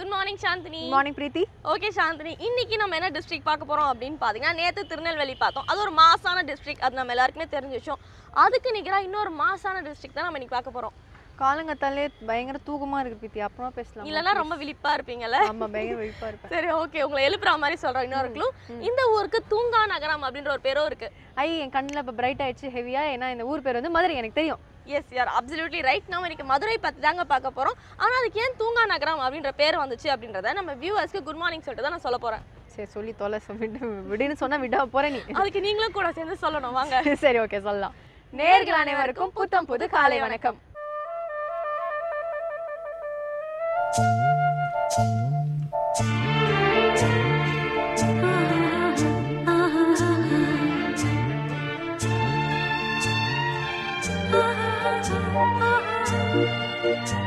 Good morning, Shantini. Good morning, Preeti. Okay, Shantini. இன்னைக்கு நம்ம என்ன டிஸ்ட்ரிக்ட் பார்க்க போறோம் அப்படினு பாத்தீங்கன்னா நேத்து திருநெல்வேலி பார்த்தோம். அது ஒரு மாசான டிஸ்ட்ரிக்ட். அது நம்ம எல்லாருக்குமே தெரிஞ்சிருச்சோம். அதுக்கு நிகரா இன்னொரு மாசான டிஸ்ட்ரிக்ட் தான் நம்ம இன்னைக்கு பார்க்க போறோம். காலங்கத்தாலே பயங்கர தூக்கமா இருக்கு பிரீத்தி. அப்புறமா பேசலாம். இல்லனா ரொம்ப விழிப்பா இருப்பீங்கல. ஆமா, பயங்கர விழிப்பா இருப்பேன். சரி, ஓகே. உங்களை எழுப்புற மாதிரி சொல்றேன் இன்னொரு க்ளூ. இந்த ஊருக்கு தூங்கா நகரம் அப்படிங்கற ஒரு பேரோ இருக்கு. ஐ என் கண்ணுல இப்ப பிரைட் ஆயிடுச்சு ஹெவியா. ஏனா இந்த ஊர் பேர் வந்து மதுரை, எனக்கு தெரியும். Yes, you are absolutely right. Now we Madurai பத்தி தாங்க பார்க்க போறோம். ஆனா அதுக்கு ஏன் தூங்கா நகரம் அப்படிங்கற பேர் வந்துச்சு அப்படிங்கறத நம்ம வியூவர்ஸ்க்கு குட் மார்னிங் சொல்லிட்டு தான் நான் சொல்ல போறேன். சரி, சொல்லி தோல சொல்லிட்டு விடுன்னு சொன்னா விட போறேன். நீ அதுக்கு நீங்களும் கூட சேர்ந்து சொல்லணும். வாங்க. சரி, ஓகே, சொல்லலாம். நேயர்கள் அனைவருக்கும் புத்தம் புது காலை வணக்கம்.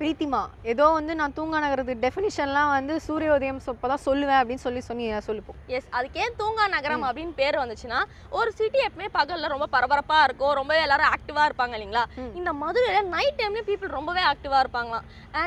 பிரீத்திமா, ஏதோ வந்து நான் தூங்கா நகரத்துக்கு டெஃபினிஷன்லாம் வந்து சூரியோதயம் அப்பதான் சொல்லுவேன் அப்படின்னு சொல்லிப்போம். எஸ், அதுக்கே தூங்கா நகரம் அப்படின்னு பேர் வந்துச்சுன்னா ஒரு சிட்டி எப்பவுமே பகலில் ரொம்ப பரபரப்பாக இருக்கும், ரொம்ப எல்லாரும் ஆக்டிவாக இருப்பாங்க இல்லைங்களா. இந்த மதுரையில் நைட் டைம்லேயும் பீப்புள் ரொம்பவே ஆக்டிவாக இருப்பாங்களாம்.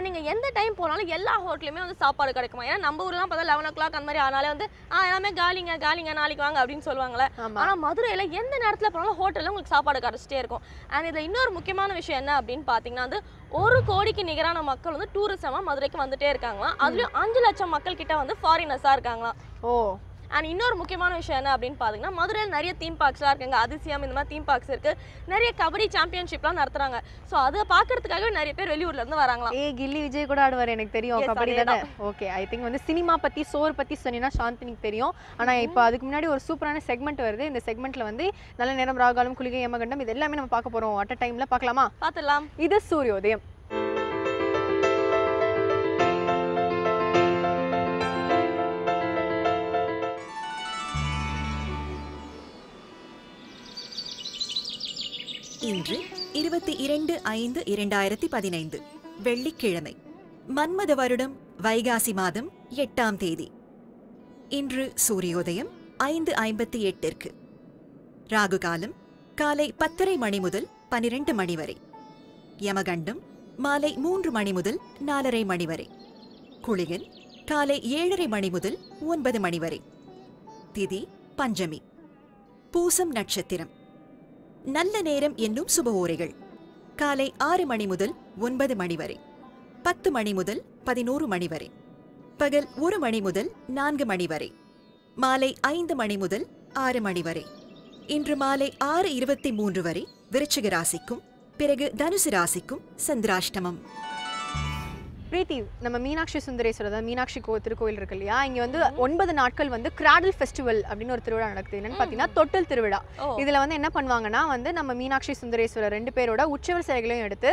நீங்கள் எந்த டைம் போனாலும் எல்லா ஹோட்டலுமே வந்து சாப்பாடு கிடைக்குமா. ஏன்னா நம்ம ஊர்லாம் பார்த்தா 11 o'clock அந்த மாதிரி ஆனாலே வந்து எல்லாமே காலிங்க காலிங்க நாளைக்கு வாங்க அப்படின்னு சொல்லுவாங்களே. ஆனால் மதுரையில் எந்த நேரத்தில் போனாலும் ஹோட்டலில் உங்களுக்கு சாப்பாடு கிடச்சிட்டே இருக்கும். அண்ட் இதில் இன்னொரு முக்கியமான விஷயம் என்ன அப்படின்னு பார்த்தீங்கன்னா வந்து 1 கோடிக்கு நிகரான மக்கள் வந்து டூரிசமா மதுரைக்கு வந்துட்டே இருக்காங்களாம். அதுலயும் 5 லட்சம் மக்கள் கிட்ட வந்து ஃபாரினர்ஸா இருக்காங்களாம். ஓ, அண்ட் இன்னொரு முக்கியமான விஷயம் என்ன அப்படின்னு பார்த்தீங்கன்னா மதுரையில் நிறைய தீம் பார்க்ஸ்லாம் இருக்குங்க. அதிசயம் இந்த மாதிரி தீம் பார்க்ஸ் இருக்குது. நிறைய கபடி சாம்பியன்ஷிப்லாம் நடத்துகிறாங்க. ஸோ அதை பார்க்கறதுக்காகவே நிறைய பேர் வெளியூர்லேருந்து வராங்களாம். ஏ, கில்லி விஜய் கூட ஆடுவார், எனக்கு தெரியும் கபடி தானே. ஓகே, ஐ திங்க் வந்து சினிமா பற்றி சோர் பற்றி சொன்னீங்கன்னா சாந்தினிக்கு தெரியும். ஆனால் இப்போ அதுக்கு முன்னாடி ஒரு சூப்பரான செக்மெண்ட் வருது. இந்த செக்மெண்ட்டில் வந்து நல்ல நேரம், ராகாலம், குளிகை, யமகண்டம் இது எல்லாமே நம்ம பார்க்க போகிறோம். அட் அ டைமில் பார்க்கலாமா? பார்த்துடலாம். இது சூரியோதயம். இன்று 22/5/2015 வெள்ளிக்கிழமை, மன்மத வருடம் வைகாசி மாதம் 8ஆம் தேதி. இன்று சூரியோதயம் 5:58 ராகுகாலம் காலை 10:30 மணி முதல் 12 மணி வரை. யமகண்டம் மாலை 3 மணி முதல் 4:30 மணி வரை. குளிகன் காலை 7:30 மணி முதல் 9 மணி வரை. திதி பஞ்சமி. பூசம் நட்சத்திரம். நல்ல நேரம் என்னும் சுபஓரைகள் காலை 6 மணி முதல் 9 மணி வரை. 10 மணி முதல் 11 மணி வரை. பகல் 1 மணி முதல் 4 மணி வரை. மாலை 5 மணி முதல் 6 மணி வரை. இன்று மாலை 6:23 வரை விருச்சிக ராசிக்கும் பிறகு தனுசு ராசிக்கும் சந்திராஷ்டமம். பிரீத்தி, நம்ம மீனாட்சி சுந்தரேஸ்வரர் தான் மீனாட்சி திருக்கோயில் இருக்கு இல்லையா, இங்கே வந்து 9 நாட்கள் வந்து கிராடல் ஃபெஸ்டிவல் அப்படின்னு ஒரு திருவிழா நடக்குது. என்னன்னு பார்த்தீங்கன்னா தொட்டில் திருவிழா. இதில் வந்து என்ன பண்ணுவாங்கன்னா வந்து நம்ம மீனாட்சி சுந்தரேஸ்வரர் 2 பேரோட உற்சவர் சிலைகளையும் எடுத்து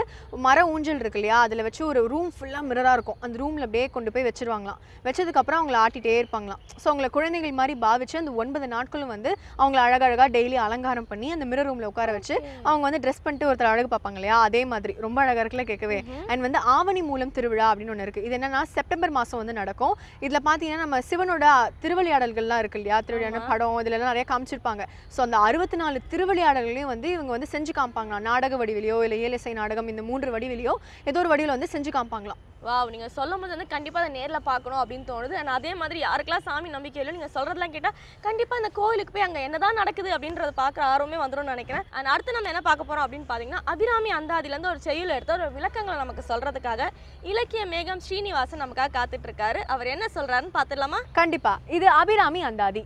மர ஊஞ்சல் இருக்கு இல்லையா அதில் வச்சு ஒரு ரூம் ஃபுல்லாக மிரராக இருக்கும். அந்த ரூமில் அப்படியே கொண்டு போய் வச்சிருவாங்களாம். வச்சதுக்கப்புறம் அவங்கள ஆட்டிகிட்டே இருப்பாங்களாம். ஸோ அவங்களை குழந்தைகள் மாதிரி பாவிச்சு அந்த 9 நாட்களும் வந்து அவங்கள அழகழகாக டெய்லி அலங்காரம் பண்ணி அந்த மிரர் ரூமில் உட்கார வச்சு அவங்க வந்து ட்ரெஸ் பண்ணிட்டு ஒருத்தர் அழகு பார்ப்பாங்க இல்லையா, அதே மாதிரி ரொம்ப அழகாக இருக்குல்ல கேட்கவே. அண்ட் வந்து ஆவணி மூலம் திருவிழா அப்படின்னு ஒன்று இருக்குது. இது என்னன்னா செப்டம்பர் மாதம் வந்து நடக்கும். இதில் பார்த்தீங்கன்னா நம்ம சிவனோட திருவிளையாடல்கள்லாம் இருக்கு இல்லையா, திருவிளையாடல் படம் இதிலெல்லாம் நிறைய காமிச்சிருப்பாங்க. ஸோ அந்த 64 திருவிளையாடல்களையும் வந்து இவங்க வந்து செஞ்சு காமிப்பாங்களாம். நாடக வடிவிலையோ இல்லை ஏலிசை நாடகம் இந்த 3 வடிவிலையோ ஏதோ ஒரு வடிவில் வந்து செஞ்சு காமிப்பாங்களாம். வா, நீங்கள் சொல்லும் போது வந்து கண்டிப்பாக அதை நேரில் பார்க்கணும் அப்படின்னு தோணுது. ஆனால் அதே மாதிரி யாருக்கெல்லாம் சாமி நம்பிக்கையிலும் நீங்கள் சொல்கிறதெல்லாம் கேட்டால் கண்டிப்பாக இந்த கோயிலுக்கு போய் அங்கே என்னதான் நடக்குது அப்படின்றத பார்க்குற ஆர்வமே வந்துடும் நினைக்கிறேன். அண்ட் அடுத்து நம்ம என்ன பார்க்க போகிறோம் அப்படின்னு பார்த்தீங்கன்னா அபிராமி அந்தாதிலேருந்து ஒரு செயல் எடுத்து ஒரு விளக்கங்களை நமக்கு சொல்கிறதுக்காக இலக்கிய மேகம் ஸ்ரீனிவாசன் நமக்காக காத்துட்டு இருக்காரு. அவர் என்ன சொல்கிறாருன்னு பார்த்துடலாமா? கண்டிப்பாக. இது அபிராமி அந்தாதி.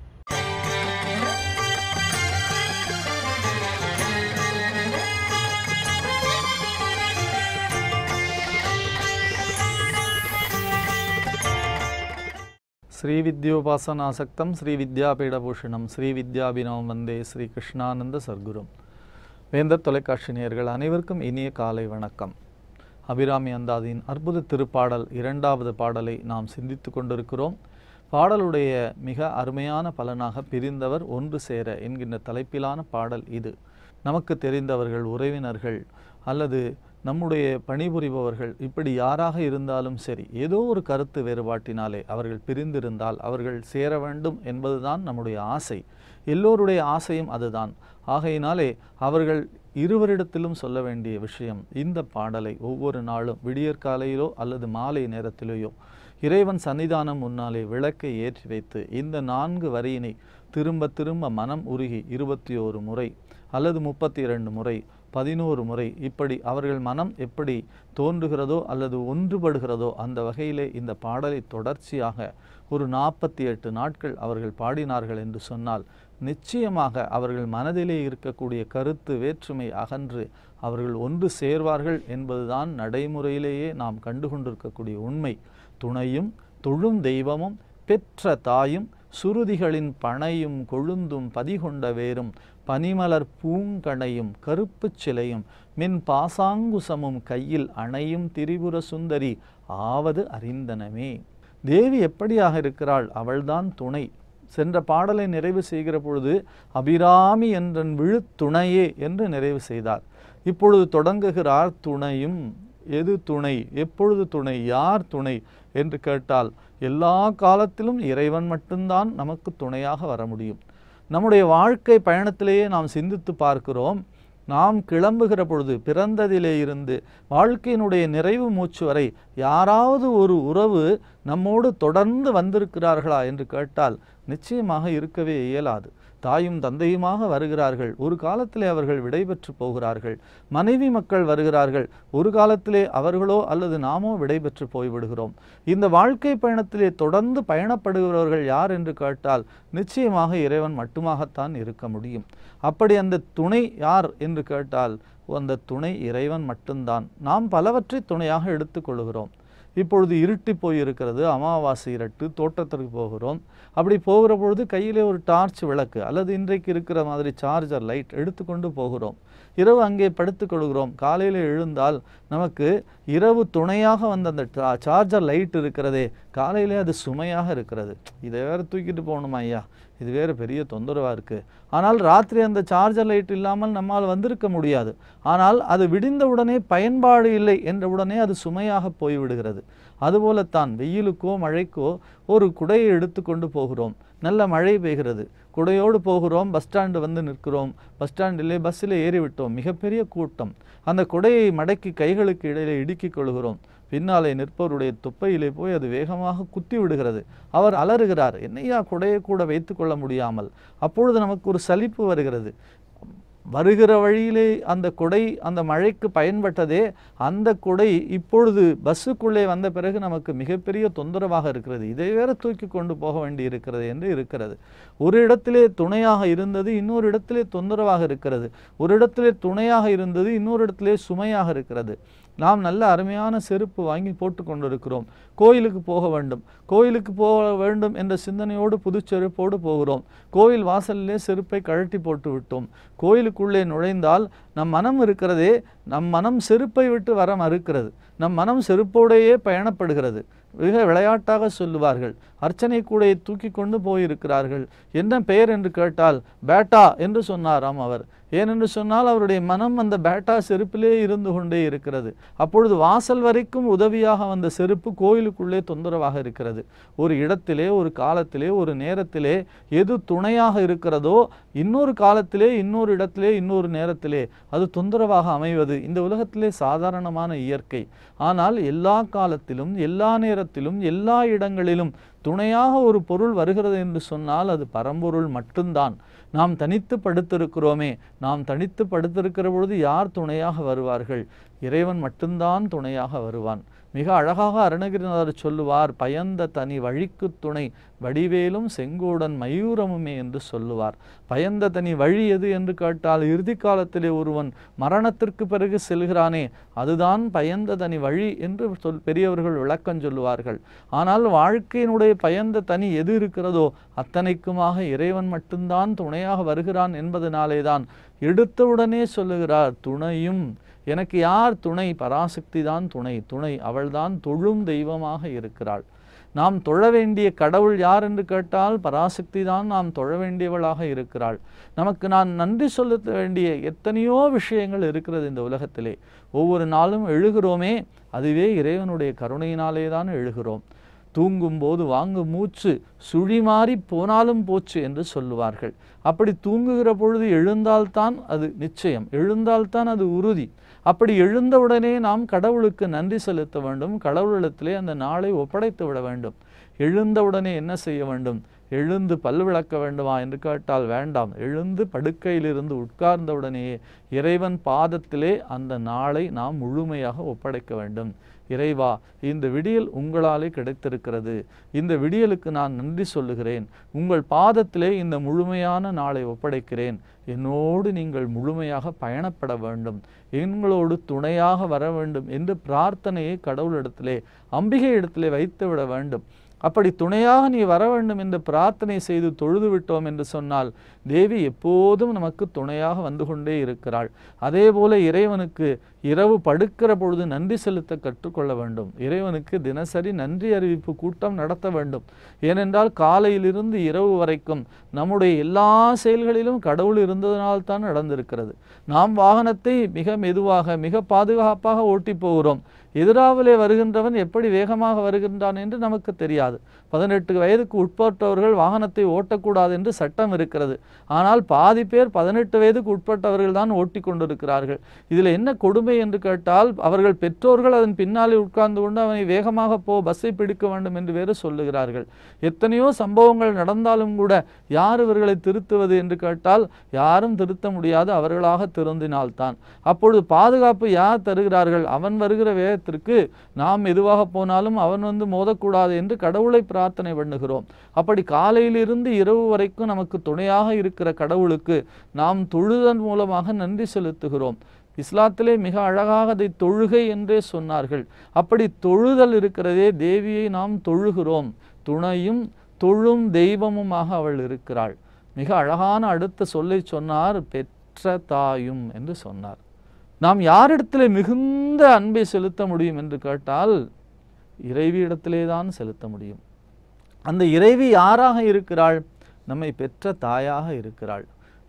श्री विद्योपासनासक्तं श्री विद्यापीठभूषणं श्री विद्याभिनवं वंदे श्री कृष्णानंद सद्गुरुं வேந்தர் தொலைக்காட்சி நேயர்கள் அனைவருக்கும் இனிய காலை வணக்கம். அபிராமி அந்தாதியின் அற்புத திருப்பாடல் 2வது பாடலை நாம் சிந்தித்து கொண்டிருக்கிறோம். பாடலுடைய மிக அருமையான பலனாக பிரிந்தவர் ஒன்று சேர என்கின்ற தலைப்பிலான பாடல் இது. நமக்கு தெரிந்தவர்கள், உறவினர்கள் அல்லது நம்முடைய பணிபுரிபவர்கள் இப்படி யாராக இருந்தாலும் சரி ஏதோ ஒரு கருத்து வேறுபாட்டினாலே அவர்கள் பிரிந்திருந்தால் அவர்கள் சேர வேண்டும் என்பதுதான் நம்முடைய ஆசை. எல்லோருடைய ஆசையும் அதுதான். ஆகையினாலே அவர்கள் இருவரிடத்திலும் சொல்ல வேண்டிய விஷயம் இந்த பாடலை ஒவ்வொரு நாளும் விடியற்காலையிலோ அல்லது மாலை நேரத்திலேயோ இறைவன் சன்னிதானம் முன்னாலே விளக்கை ஏற்றி வைத்து இந்த 4 வரியினை திரும்ப திரும்ப மனம் உருகி 21 முறை அல்லது 32 முறை 11 முறை இப்படி அவர்கள் மனம் எப்படி தோன்றுகிறதோ அல்லது ஒன்றுபடுகிறதோ அந்த வகையிலே இந்த பாடலை தொடர்ச்சியாக ஒரு 48 நாட்கள் அவர்கள் பாடினார்கள் என்று சொன்னால் நிச்சயமாக அவர்கள் மனதிலே இருக்கக்கூடிய கருத்து வேற்றுமை அகன்று அவர்கள் ஒன்று சேர்வார்கள் என்பதுதான் நடைமுறையிலேயே நாம் கண்டுகொண்டிருக்கக்கூடிய உண்மை. துணையும் தொழும் தெய்வமும் பெற்ற தாயும் சுருதிகளின் பணையும் கொழுந்தும் பதிகொண்ட வேரும் பனிமலர் பூங்கணையும் கருப்பு சிலையும் மின் பாசாங்குசமும் கையில் அணையும் திரிபுர சுந்தரி ஆவது அறிந்தனமே. தேவி எப்படியாக இருக்கிறாள்? அவள்தான் துணை. சென்ற பாடலை நிறைவு செய்கிற பொழுது அபிராமி என்றன் விழுத்துணையே என்று நிறைவு செய்தார். இப்பொழுது தொடங்குகிறார் துணையும். எது துணை, எப்பொழுது துணை, யார் துணை என்று கேட்டால் எல்லா காலத்திலும் இறைவன் மட்டும்தான் நமக்கு துணையாக வர முடியும். நம்முடைய வாழ்க்கை பயணத்திலேயே நாம் சிந்தித்து பார்க்கிறோம். நாம் கிளம்புகிற பொழுது பிறந்ததிலே இருந்து வாழ்க்கையினுடைய நிறைவு மூச்சு வரை யாராவது ஒரு உறவு நம்மோடு தொடர்ந்து வந்திருக்கிறார்களா என்று கேட்டால் நிச்சயமாக இருக்கவே இயலாது. தாயும் தந்தையுமாக வருகிறார்கள், ஒரு காலத்திலே அவர்கள் விடைபெற்று போகிறார்கள். மனைவி மக்கள் வருகிறார்கள், ஒரு காலத்திலே அவர்களோ அல்லது நாமோ விடைபெற்று போய்விடுகிறோம். இந்த வாழ்க்கை பயணத்திலே தொடர்ந்து பயணப்படுகிறவர்கள் யார் என்று கேட்டால் நிச்சயமாக இறைவன் மட்டுமாகத்தான் இருக்க முடியும். அப்படி அந்த துணை யார் என்று கேட்டால் அந்த துணை இறைவன் மட்டும்தான். நாம் பலவற்றை துணையாக எடுத்துக்கொள்கிறோம். இப்பொழுது இருட்டி போயிருக்கிறது, அமாவாசை இரட்டு, தோட்டத்திற்கு போகிறோம். அப்படி போகிற பொழுது கையிலே ஒரு டார்ச் விளக்கு அல்லது இன்றைக்கு இருக்கிற மாதிரி சார்ஜர் லைட் எடுத்துக்கொண்டு போகிறோம். இரவு அங்கே படுத்துக்கொள்கிறோம். காலையில் எழுந்தால் நமக்கு இரவு துணையாக வந்த அந்த சார்ஜர் லைட் இருக்கிறதே காலையிலே அது சுமையாக இருக்கிறது. இதை வேறு தூக்கிட்டு போகணுமா ஐயா, இது வேறு பெரிய தொந்தரவாக இருக்குது. ஆனால் ராத்திரி அந்த சார்ஜர் லைட் இல்லாமல் நம்மால் வந்திருக்க முடியாது. ஆனால் அது விடிந்தவுடனே பயன்பாடு இல்லை என்ற உடனே அது சுமையாக போய்விடுகிறது. அதுபோலத்தான் வெயிலுக்கோ மழைக்கோ ஒரு குடையை எடுத்துக்கொண்டு போகிறோம். நல்ல மழை பெய்கிறது, குடையோடு போகிறோம். பஸ் ஸ்டாண்டு வந்து நிற்கிறோம். பஸ் ஸ்டாண்டிலே பஸ்ஸில் ஏறிவிட்டோம். மிகப்பெரிய கூட்டம். அந்த குடையை மடக்கி கைகளுக்கு இடையிலே இடுக்கிக் கொள்கிறோம். பின்னாலே நிற்பவருடைய துப்பையிலே போய் அது வேகமாக குத்தி விடுகிறது. அவர் அலறுகிறார், என்னையா குடையை கூட வைத்து கொள்ள முடியாமல். அப்பொழுது நமக்கு ஒரு சலிப்பு வருகிறது. வருகிற வழியிலே அந்த குடை அந்த மழைக்கு பயன்பட்டதே அந்த குடை இப்பொழுது பஸ்ஸுக்குள்ளே வந்த பிறகு நமக்கு மிகப்பெரிய தொந்தரவாக இருக்கிறது. இதை வேற தூக்கி கொண்டு போக வேண்டி இருக்கிறது என்று இருக்கிறது. ஒரு இடத்திலே துணையாக இருந்தது இன்னொரு இடத்திலே தொந்தரவாக இருக்கிறது. ஒரு இடத்திலே துணையாக இருந்தது இன்னொரு இடத்திலே சுமையாக இருக்கிறது. நாம் நல்ல அருமையான செருப்பு வாங்கி போட்டு கொண்டிருக்கிறோம். கோயிலுக்கு போக வேண்டும், கோயிலுக்கு போக வேண்டும் என்ற சிந்தனையோடு புது செருப்போடு போகிறோம். கோயில் வாசலிலே செருப்பை கழட்டி போட்டு விட்டோம். கோயிலுக்குள்ளே நுழைந்தால் நம் மனம் இருக்கிறதே, நம் மனம் செருப்பை விட்டு வர மறுக்கிறது. நம் மனம் செருப்போடையே பயணப்படுகிறது. மிக விளையாட்டாக சொல்லுவார்கள், அர்ச்சனை கூடையை தூக்கி கொண்டு போயிருக்கிறார்கள். என்ன பெயர் என்று கேட்டால் பேட்டா என்று சொன்னாராம் அவர். ஏனென்று சொன்னால் அவருடைய மனம் அந்த பேட்டா செருப்பிலே இருந்து கொண்டே இருக்கிறது. அப்பொழுது வாசல் வரைக்கும் உதவியாக வந்த செருப்பு கோயிலுக்குள்ளே தொந்தரவாக இருக்கிறது. ஒரு இடத்திலே ஒரு காலத்திலே ஒரு நேரத்திலே எது துணையாக இருக்கிறதோ இன்னொரு காலத்திலே இன்னொரு இடத்திலே இன்னொரு நேரத்திலே அது தொந்தரவாக அமைவது இந்த உலகத்திலே சாதாரணமான இயற்கை. ஆனால் எல்லா காலத்திலும் எல்லா நேரத்திலும் எல்லா இடங்களிலும் துணையாக ஒரு பொருள் வருகிறது என்று சொன்னால் அது பரம்பொருள் மட்டும்தான். நாம் தனித்து படுத்திருக்கிறோமே, நாம் தனித்து படுத்திருக்கிற பொழுது யார் துணையாக வருவார்கள்? இறைவன் மட்டும்தான் துணையாக வருவான். மிக அழகாக அருணகிரிநாதர் சொல்லுவார், பயந்த தனி வழிக்கு துணை வடிவேலும் செங்கோடன் மயூரமுமே என்று சொல்லுவார். பயந்த தனி வழி எது என்று கேட்டால் இறுதி காலத்திலே ஒருவன் மரணத்திற்கு பிறகு செல்கிறானே அதுதான் பயந்த தனி வழி என்று பெரியவர்கள் விளக்கம் சொல்லுவார்கள். ஆனால் வாழ்க்கையினுடைய பயந்த தனி எது இருக்கிறதோ அத்தனைக்குமாக இறைவன் மட்டும்தான் துணையாக வருகிறான் என்பதனாலே தான் எடுத்தவுடனே சொல்லுகிறார் துணையும். எனக்கு யார் துணை? பராசக்தி தான் துணை. துணை அவள்தான் தொழும் தெய்வமாக இருக்கிறாள். நாம் தொழ வேண்டிய கடவுள் யார் என்று கேட்டால் பராசக்தி தான் நாம் தொழ வேண்டியவளாக இருக்கிறாள். நமக்கு நான் நன்றி சொல்ல வேண்டிய எத்தனையோ விஷயங்கள் இருக்கிறது இந்த உலகத்திலே. ஒவ்வொரு நாளும் எழுகிறோமே அதுவே இறைவனுடைய கருணையினாலே தான் எழுகிறோம். தூங்கும்போது வாங்கு மூச்சு சுழி மாறி போனாலும் போச்சு என்று சொல்லுவார்கள். அப்படி தூங்குகிற பொழுது எழுந்தால்தான் அது நிச்சயம், எழுந்தால்தான் அது உறுதி. அப்படி எழுந்தவுடனே நாம் கடவுளுக்கு நன்றி செலுத்த வேண்டும், கடவுளிடத்திலே அந்த நாளை ஒப்படைத்து விட வேண்டும். எழுந்தவுடனே என்ன செய்ய வேண்டும்? எழுந்து பல் விளக்க வேண்டுமா என்று கேட்டால் வேண்டாம். எழுந்து படுக்கையிலிருந்து உட்கார்ந்தவுடனேயே இறைவன் பாதத்திலே அந்த நாளை நாம் முழுமையாக ஒப்படைக்க வேண்டும். இறைவா, இந்த விடியல் உங்களாலே கிடைத்திருக்கிறது, இந்த விடியலுக்கு நான் நன்றி சொல்லுகிறேன். உங்கள் பாதத்திலே இந்த முழுமையான நாளை ஒப்படைக்கிறேன். என்னோடு நீங்கள் முழுமையாக பயணப்பட வேண்டும், எங்களோடு துணையாக வர வேண்டும் என்று பிரார்த்தனையை கடவுளிடத்திலே அம்பிகை இடத்திலே வைத்துவிட வேண்டும். அப்படி துணையாக நீ வர வேண்டும் என்று பிரார்த்தனை செய்து தொழுது விட்டோம் என்று சொன்னால் தேவி எப்போதும் நமக்கு துணையாக வந்து கொண்டே இருக்கிறாள். அதே போல இறைவனுக்கு இரவு படுக்கிற பொழுது நன்றி செலுத்த கற்றுக்கொள்ள வேண்டும். இறைவனுக்கு தினசரி நன்றி அறிவிப்பு கூட்டம் நடத்த வேண்டும். ஏனென்றால் காலையிலிருந்து இரவு வரைக்கும் நம்முடைய எல்லா செயல்களிலும் கடவுள் இருந்ததனால்தான் நடந்திருக்கிறது. நாம் வாகனத்தை மிக மெதுவாக மிக பாதுகாப்பாக ஓட்டி போகிறோம். எதிராவிலே வருகின்றவன் எப்படி வேகமாக வருகின்றான் என்று நமக்கு தெரியாது. 18 வயதுக்கு உட்பட்டவர்கள் வாகனத்தை ஓட்டக்கூடாது என்று சட்டம் இருக்கிறது. ஆனால் பாதி பேர் 18 வயதுக்கு உட்பட்டவர்கள் தான் ஓட்டி கொண்டிருக்கிறார்கள். இதில் என்ன கொடுமை என்று கேட்டால் அவர்கள் பெற்றோர்கள் அதன் பின்னாலே உட்கார்ந்து கொண்டு அவனை வேகமாக போ, பஸ்ஸை பிடிக்க வேண்டும் என்று வேறு சொல்லுகிறார்கள். எத்தனையோ சம்பவங்கள் நடந்தாலும் கூட யார் இவர்களை திருத்துவது என்று கேட்டால் யாரும் திருத்த முடியாது, அவர்களாக திருந்தினால்தான். அப்பொழுது பாதுகாப்பு யார் தருகிறார்கள்? அவன் வருகிற வேகத்திற்கு நாம் எதுவாக போனாலும் அவன் வந்து மோதக்கூடாது என்று கடவுளை பிரார்த்தனை பண்ணுகிறோம். அப்படி காலையிலிருந்து இரவு வரைக்கும் நமக்கு துணையாக இருக்கிற கடவுளுக்கு நாம் தொழுதன் மூலமாக நன்றி செலுத்துகிறோம். இஸ்லாத்திலே மிக அழகாக அதை தொழுகை என்றே சொன்னார்கள். அப்படி தொழுதல் இருக்கிறதே, தேவியை நாம் தொழுகிறோம். துணையும் தொழும் தெய்வமுமாக அவள் இருக்கிறாள். மிக அழகான அடுத்த சொல்லை சொன்னார், பெற்ற தாயும் என்று சொன்னார். நாம் யாரிடத்திலே மிகுந்த அன்பை செலுத்த முடியும் என்று கேட்டால் இறைவி இடத்திலே தான் செலுத்த முடியும். அந்த இறைவி யாராக இருக்கிறாள்? நம்மை பெற்ற தாயாக இருக்கிறாள்.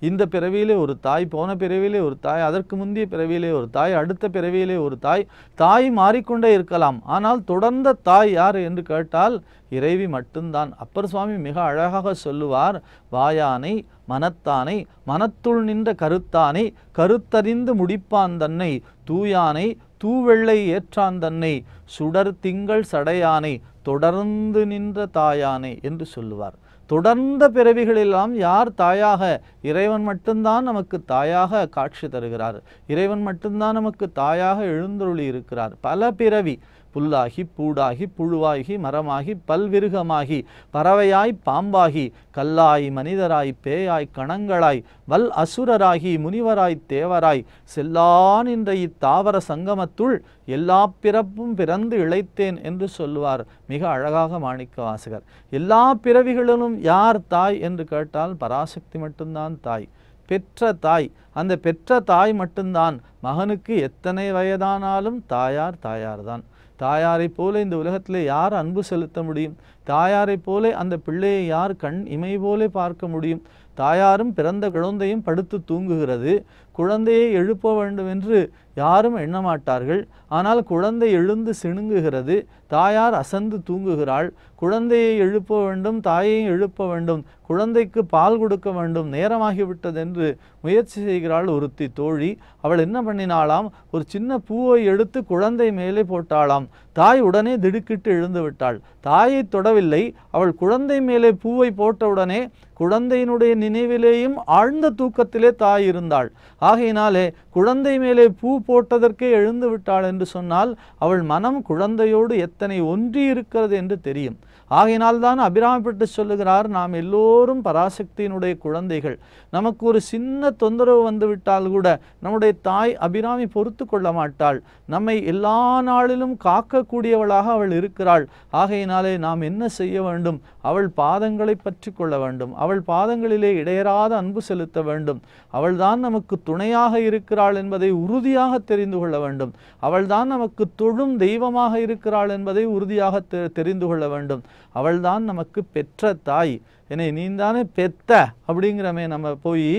இந்த பிறவியிலே ஒரு தாய், போன பிறவியிலே ஒரு தாய், அதற்கு முந்தைய பிறவியிலே ஒரு தாய், அடுத்த பிறவியிலே ஒரு தாய். தாய் மாறிக்கொண்டே இருக்கலாம். ஆனால் தொடர்ந்த தாய் யார் என்று கேட்டால் இறைவி மட்டும்தான். அப்பர் சுவாமி மிக அழகாக சொல்லுவார், வாயானை மனத்தானை மனத்துள் நின்ற கருத்தானை கருத்தறிந்து முடிப்பான் தன்னை தூயானை தூவெள்ளை ஏற்றான் தன்னை சுடர் திங்கள் சடையானை தொடர்ந்து நின்ற தாயானை என்று சொல்லுவார். தொடர்ந்த பிறவிகளெல்லாம் யார் தாயாக? இறைவன் மட்டும்தான் நமக்கு தாயாக காட்சி தருகிறார். இறைவன் மட்டும்தான் நமக்கு தாயாக எழுந்தருளி இருக்கிறார். பல பிறவி, புல்லாகி பூடாகி புழுவாகி மரமாகி பல்விருகமாகி பறவையாய் பாம்பாகி கல்லாய் மனிதராய் பேயாய் கணங்களாய் வல் அசுரராகி முனிவராய் தேவராய் செல்லான் என்ற இத்தாவர சங்கமத்துள் எல்லா பிறப்பும் பிறந்து இழைத்தேன் என்று சொல்லுவார் மிக அழகாக மாணிக்க வாசகர். எல்லா பிறவிகளிலும் யார் தாய் என்று கேட்டால் பராசக்தி மட்டும்தான் தாய், பெற்ற தாய். அந்த பெற்ற தாய் மட்டும்தான் மகனுக்கு எத்தனை வயதானாலும் தாயார் தாயார்தான். தாயாரை போல இந்த உலகத்திலே யார் அன்பு செலுத்த முடியும்? தாயாரை போல அந்த பிள்ளையை யார் கண் இமை போல பார்க்க முடியும்? தாயாரும் பிறந்த குழந்தையும் படுத்து தூங்குகிறது. குழந்தையை எழுப்ப வேண்டும் என்று யாரும் எண்ணமாட்டார்கள். ஆனால் குழந்தை எழுந்து சிணுங்குகிறது, தாயார் அசந்து தூங்குகிறாள். குழந்தையை எழுப்ப வேண்டும், தாயை எழுப்ப வேண்டும், குழந்தைக்கு பால் கொடுக்க வேண்டும், நேரமாகிவிட்டது என்று முயற்சி செய்கிறாள் ஒருத்தி தோழி. அவள் என்ன பண்ணினாளாம், ஒரு சின்ன பூவை எடுத்து குழந்தை மேலே போட்டாளாம். தாய் உடனே திடுக்கிட்டு எழுந்து விட்டாள். தாயை தொடவில்லை, அவள் குழந்தை மேலே பூவை போட்டவுடனே குழந்தையினுடைய நினைவிலேயும் ஆழ்ந்த தூக்கத்திலே தாய் இருந்தாள். ஆகையினாலே குழந்தை மேலே பூ போட்டதற்கே எழுந்து விட்டாள் என்று சொன்னால் அவள் மனம் குழந்தையோடு எத்தனை ஒன்றி இருக்கிறது என்று தெரியும். ஆகையினால்தான் அபிராமப்பட்டு சொல்லுகிறார், நாம் எல்லோரும் பராசக்தியினுடைய குழந்தைகள். நமக்கு ஒரு சின்ன தொந்தரவு வந்துவிட்டால் கூட நம்முடைய தாய் அபிராமி பொறுத்து கொள்ள மாட்டாள். நம்மை எல்லா நாளிலும் காக்கக்கூடியவளாக அவள் இருக்கிறாள். ஆகையினாலே நாம் என்ன செய்ய வேண்டும்? அவள் பாதங்களை பற்றி கொள்ள வேண்டும், அவள் பாதங்களிலே இடையறாத அன்பு செலுத்த வேண்டும். அவள்தான் நமக்கு துணையாக இருக்கிறாள் என்பதை உறுதியாக தெரிந்து கொள்ள வேண்டும். அவள்தான் நமக்கு தொழும் தெய்வமாக இருக்கிறாள் என்பதை உறுதியாக தெரிந்து கொள்ள வேண்டும். அவள் தான் நமக்கு பெற்ற தாய், என்னை நீந்தானே பெத்த அப்படிங்கறமே நம்ம போய்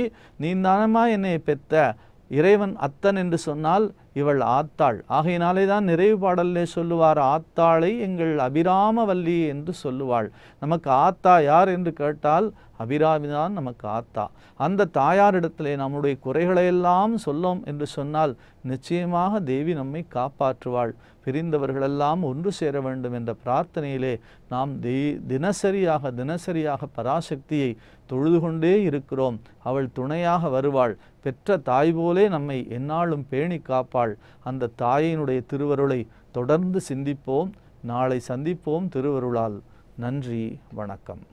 நீந்தானமா என்னை பெத்த இறைவன் அத்தன் என்று சொன்னால் இவள் ஆத்தாள். ஆகையினாலே தான் நிறைவு பாடலே சொல்லுவார், ஆத்தாளை எங்கள் அபிராமவல்லி என்று சொல்லுவாள். நமக்கு ஆத்தா யார் என்று கேட்டால் அபிராமிதான் நமக்கு ஆத்தா. அந்த தாயாரிடத்திலே நம்முடைய குறைகளையெல்லாம் சொல்லும் என்று சொன்னால் நிச்சயமாக தேவி நம்மை காப்பாற்றுவாள். பிரிந்தவர்களெல்லாம் ஒன்று சேர வேண்டும் என்ற பிரார்த்தனையிலே நாம் தினசரியாக பராசக்தியை தொழுது கொண்டே இருக்கிறோம். அவள் துணையாக வருவாள். பெற்ற தாய் போலே நம்மை எந்நாளும் பேணி காப்பாள். அந்த தாயினுடைய திருவருளை தொடர்ந்து சிந்திப்போம். நாளை சந்திப்போம் திருவருளால். நன்றி, வணக்கம்.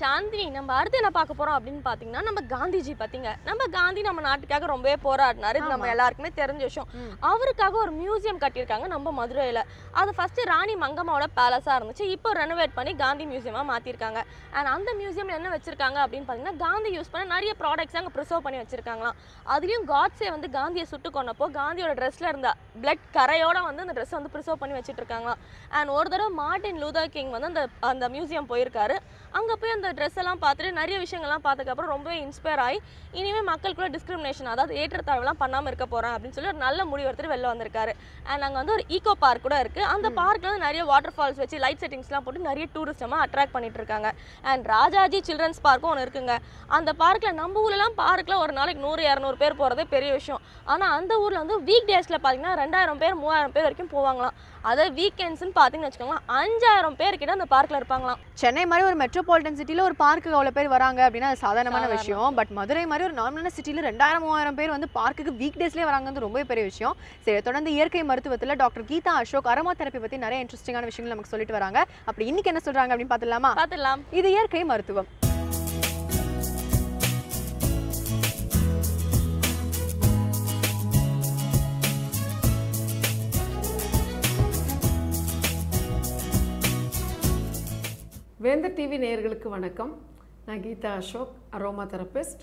சாந்தினி, நம்ம அடுத்து என்ன பார்க்க போறோம் அப்படின்னு பாத்தீங்கன்னா, நம்ம காந்திஜி பாத்தீங்க, நம்ம காந்தி நம்ம நாட்டுக்காக ரொம்பவே போராடினாரு, இது நம்ம எல்லாருக்குமே தெரிஞ்ச விஷயம். அவருக்காக ஒரு மியூசியம் கட்டியிருக்காங்க நம்ம மதுரையில. அது ஃபர்ஸ்ட் ராணி மங்கம்மாவோட பேலஸா இருந்துச்சு, இப்போ ரெனோவேட் பண்ணி காந்தி மியூசியமா மாத்திருக்காங்க. அண்ட் அந்த மியூசியம்ல என்ன வச்சிருக்காங்க அப்படின்னு பாத்தீங்கன்னா, காந்தி யூஸ் பண்ண நிறைய ப்ராடக்ட்ஸ் அங்கே ப்ரிசர்வ் பண்ணி வச்சிருக்காங்களாம். அதுலயும் காட்ஸே வந்து காந்தியை சுட்டு கொண்டப்போ காந்தியோட ட்ரெஸ்ல இருந்த பிளட் கரையோட வந்து அந்த ட்ரெஸ் வந்து ப்ரிசர்வ் பண்ணி வச்சுட்டு இருக்காங்களாம். அண்ட் ஒரு தடவை மார்ட்டின் லூதர் கிங் வந்து அந்த மியூசியம் போயிருக்காரு. அங்கே போய் அந்த ட்ரெஸ் எல்லாம் பார்த்துட்டு நிறைய விஷயங்கள்லாம் பார்த்ததுக்கப்புறம் ரொம்பவே இன்ஸ்பயர் ஆகி இனிமேல் மக்களுக்குள்ள டிஸ்கிரிமினேஷன், அதாவது ஏற்றத்தாழ்வுலாம் பண்ணாமல் இருக்க போகிறேன் அப்படின்னு சொல்லி ஒரு நல்ல முடிவு எடுத்துகிட்டு வெளில வந்திருக்காரு. அண்ட் அங்கே வந்து ஒரு ஈகோ பார்க் கூட இருக்குது. அந்த பார்க்கில் வந்து நிறைய வாட்டர் ஃபால்ஸ் வச்சு லைட் செட்டிங்ஸ்லாம் போட்டு நிறைய டூரிஸ்டமாக அட்ராக்ட் பண்ணிட்டு இருக்காங்க. அண்ட் ராஜாஜி சில்ட்ரன்ஸ் பார்க்கும் ஒன்று இருக்குங்க. அந்த பார்க்கில் நம்ம ஊர்லாம் பார்க்கில் ஒரு நாளைக்கு 100-200 பேர் போகிறதே பெரிய விஷயம். ஆனால் அந்த ஊரில் வந்து வீக் டேஸில் பார்த்தீங்கன்னா 2000 பேர் 3000 பேர் வரைக்கும் போவாங்களாம். அதை வீக்கெண்ட்ஸ்ன்னு பார்த்தீங்கன்னு வச்சுக்கோங்களேன் 5000 பேர்கிட்ட அந்த பார்க்கில் இருப்பாங்களாம். சென்னை மாதிரி ஒரு மெட்ரோபாலிட்டன் சிட்டியில் ஒரு பார்க்குக்கு அவ்வளோ பேர் வராங்க அப்படின்னா அது சாதாரணமான விஷயம். பட் மதுரை மாதிரி ஒரு நார்மலான சிட்டியில் 2000-3000 பேர் வந்து பார்க்குக்கு வீக் டேஸ்லேயே வராங்கிறது ரொம்ப பெரிய விஷயம். சரி, தொடர்ந்து இயற்கை மருத்துவத்தில் doctor Geetha Ashok aromatherapy பற்றி நிறைய இன்ட்ரெஸ்டிங்கான விஷயங்கள் நமக்கு சொல்லிட்டு வராங்க. அப்படி இன்னைக்கு என்ன சொல்கிறாங்க அப்படின்னு பார்த்துடலாம். இது இயற்கை மருத்துவம். வேந்தர் டிவி நேயர்களுக்கு வணக்கம். நான் கீதா அசோக், அரோமா தெரபிஸ்ட்.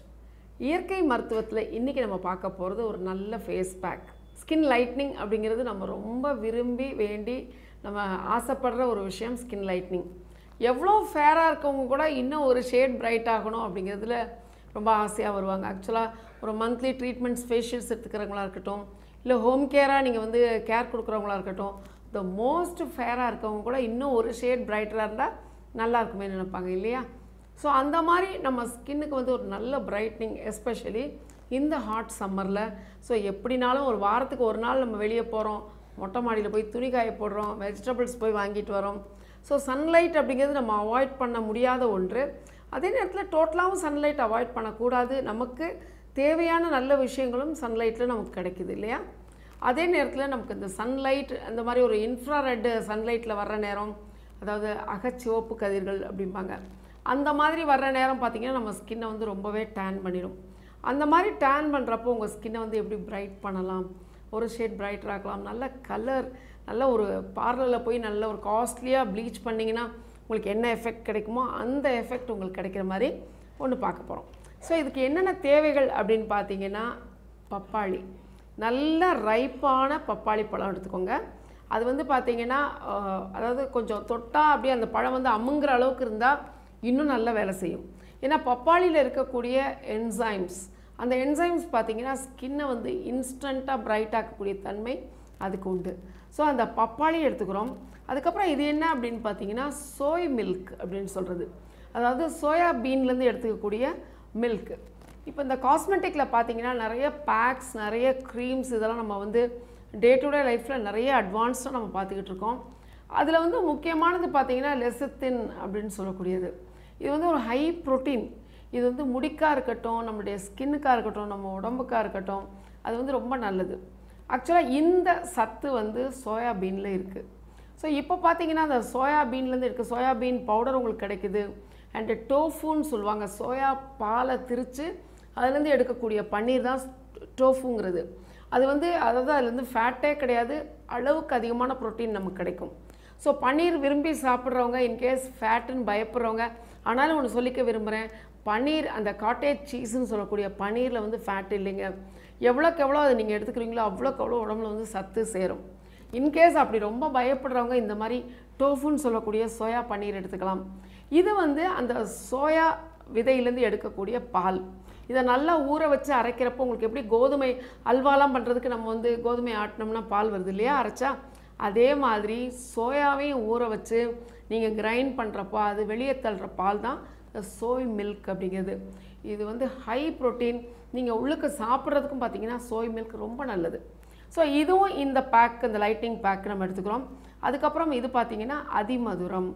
இயற்கை மருத்துவத்தில் இன்றைக்கி நம்ம பார்க்க போகிறது ஒரு நல்ல ஃபேஸ் பேக், ஸ்கின் லைட்னிங் அப்படிங்கிறது நம்ம ரொம்ப விரும்பி வேண்டி நம்ம ஆசைப்படுற ஒரு விஷயம். ஸ்கின் லைட்னிங் எவ்வளோ ஃபேராக இருக்கவங்க கூட இன்னும் ஒரு ஷேட் பிரைட் ஆகணும் அப்படிங்கிறதுல ரொம்ப ஆசையாக வருவாங்க. ஆக்சுவலாக ஒரு மந்த்லி ட்ரீட்மெண்ட்ஸ், ஃபேஷியல்ஸ் எடுத்துக்கிறவங்களா இருக்கட்டும், இல்லை ஹோம் கேராக நீங்கள் வந்து கேர் கொடுக்குறவங்களா இருக்கட்டும், த மோஸ்ட் ஃபேராக இருக்கவங்க கூட இன்னும் ஒரு ஷேட் பிரைட்டராக இருந்தால் நல்லா இருக்குமே நினைப்பாங்க இல்லையா? ஸோ அந்த மாதிரி நம்ம ஸ்கின்னுக்கு வந்து ஒரு நல்ல பிரைட்னிங், எஸ்பெஷலி இந்த ஹாட் சம்மரில். ஸோ எப்படினாலும் ஒரு வாரத்துக்கு ஒரு நாள் நம்ம வெளியே போகிறோம், மொட்டை மாடியில் போய் துணி காய போடுறோம், வெஜிடபிள்ஸ் போய் வாங்கிட்டு வரோம். ஸோ சன்லைட் அப்படிங்கிறது நம்ம அவாய்ட் பண்ண முடியாத ஒன்று. அதே நேரத்தில் டோட்டலாகவும் சன்லைட் அவாய்ட் பண்ணக்கூடாது. நமக்கு தேவையான நல்ல விஷயங்களும் சன்லைட்டில் நமக்கு கிடைக்குது இல்லையா? அதே நேரத்தில் நமக்கு இந்த சன்லைட், அந்த மாதிரி ஒரு இன்ஃப்ராரெட்டு சன்லைட்டில் வர்ற நேரம், அதாவது அகச்சிவப்பு கதிர்கள் அப்படிம்பாங்க, அந்த மாதிரி வர்ற நேரம் பார்த்திங்கன்னா நம்ம ஸ்கின்னை வந்து ரொம்பவே டேன் பண்ணிடும். அந்த மாதிரி டேன் பண்ணுறப்போ உங்கள் ஸ்கின்னை வந்து எப்படி பிரைட் பண்ணலாம், ஒரு ஷேட் பிரைட்டர் ஆக்கலாம், நல்ல கலர், நல்ல ஒரு பார்லரில் போய் நல்ல ஒரு காஸ்ட்லியாக ப்ளீச் பண்ணிங்கன்னா உங்களுக்கு என்ன எஃபெக்ட் கிடைக்குமோ அந்த எஃபெக்ட் உங்களுக்கு கிடைக்கிற மாதிரி ஒன்று பார்க்க போகிறோம். ஸோ இதுக்கு என்னென்ன தேவைகள் அப்படின்னு பார்த்திங்கன்னா, பப்பாளி, நல்ல ரைப்பான பப்பாளி பழம் எடுத்துக்கோங்க. அது வந்து பார்த்திங்கன்னா, அதாவது கொஞ்சம் தொட்டால் அப்படியே அந்த பழம் வந்து அமுங்குற அளவுக்கு இருந்தால் இன்னும் நல்லா வேலை செய்யும். ஏன்னா பப்பாளியில் இருக்கக்கூடிய என்சைம்ஸ், அந்த என்சைம்ஸ் பார்த்திங்கன்னா ஸ்கின்னை வந்து இன்ஸ்டண்ட்டாக பிரைட் ஆக்கக்கூடிய தன்மை அதுக்கு உண்டு. ஸோ அந்த பப்பாளி எடுத்துக்கிறோம். அதுக்கப்புறம் இது என்ன அப்படின்னு பார்த்திங்கன்னா, சோய் மில்க் அப்படின்னு சொல்கிறது, அதாவது சோயா பீன்லேருந்து எடுத்துக்கக்கூடிய மில்க்கு. இப்போ இந்த காஸ்மெட்டிக்கில் பார்த்திங்கன்னா நிறைய பேக்ஸ், நிறைய க்ரீம்ஸ், இதெல்லாம் நம்ம வந்து டே டு டே லைஃப்பில் நிறைய அட்வான்ஸாக நம்ம பார்த்துக்கிட்டு இருக்கோம். அதில் வந்து முக்கியமானது பார்த்திங்கன்னா லெசத்தின் அப்படின்னு சொல்லக்கூடியது. இது வந்து ஒரு ஹை ப்ரோட்டீன். இது வந்து முடிக்காக இருக்கட்டும், நம்மளுடைய ஸ்கின்னுக்காக இருக்கட்டும், நம்ம உடம்புக்காக இருக்கட்டும், அது வந்து ரொம்ப நல்லது. ஆக்சுவலாக இந்த சத்து வந்து சோயாபீனில் இருக்குது. ஸோ இப்போ பார்த்திங்கன்னா அந்த சோயாபீன்லேருந்து இருக்குது, சோயாபீன் பவுடர் உங்களுக்கு கிடைக்குது. அண்டு டோஃபுன்னு சொல்லுவாங்க, சோயா பாலை திரித்து அதுலேருந்து எடுக்கக்கூடிய பன்னீர் தான் டோஃபுங்கிறது. அது வந்து, அதாவது அதுலேருந்து ஃபேட்டே கிடையாது, அளவுக்கு அதிகமான ப்ரோட்டீன் நமக்கு கிடைக்கும். ஸோ பன்னீர் விரும்பி சாப்பிட்றவங்க, இன்கேஸ் ஃபேட்டுன்னு பயப்படுறவங்க, ஆனாலும் ஒன்று சொல்லிக்க விரும்புகிறேன், பன்னீர், அந்த காட்டேஜ் சீஸ்ன்னு சொல்லக்கூடிய பன்னீரில் வந்து ஃபேட் இல்லைங்க. எவ்வளோக்கு எவ்வளோ அதை நீங்கள் எடுத்துக்கிறீங்களோ அவ்வளோக்கு அவ்வளோ உடம்புல வந்து சத்து சேரும். इनकेस अभी रोम भयपड़वें इतमी टोफुन सोया पनीर ये सोया विधकूर पाल ना ऊरा वे अरेक्रपी गोधुम अलवा पड़े नम्बर गोधुम आटनमना पाल वर्द अरेचा अेमारी सोया ऊरा वे नहीं ग्रैंड पड़ेप अलिए तल्ह पालदा सोय मिल्क अभी இது வந்து ஹை புரோட்டீன் நீங்க உள்ளுக்கு சாப்பிடுறதுக்கும் பாத்தீங்கன்னா சோய் மில்க் ரொம்ப நல்லது சோ இதுவும் இந்த பேக் இந்த லைட்டிங் பேக் நம்ம எடுத்துக்கறோம் அதுக்கு அப்புறம் இது பாத்தீங்கன்னா அதிமதுரம்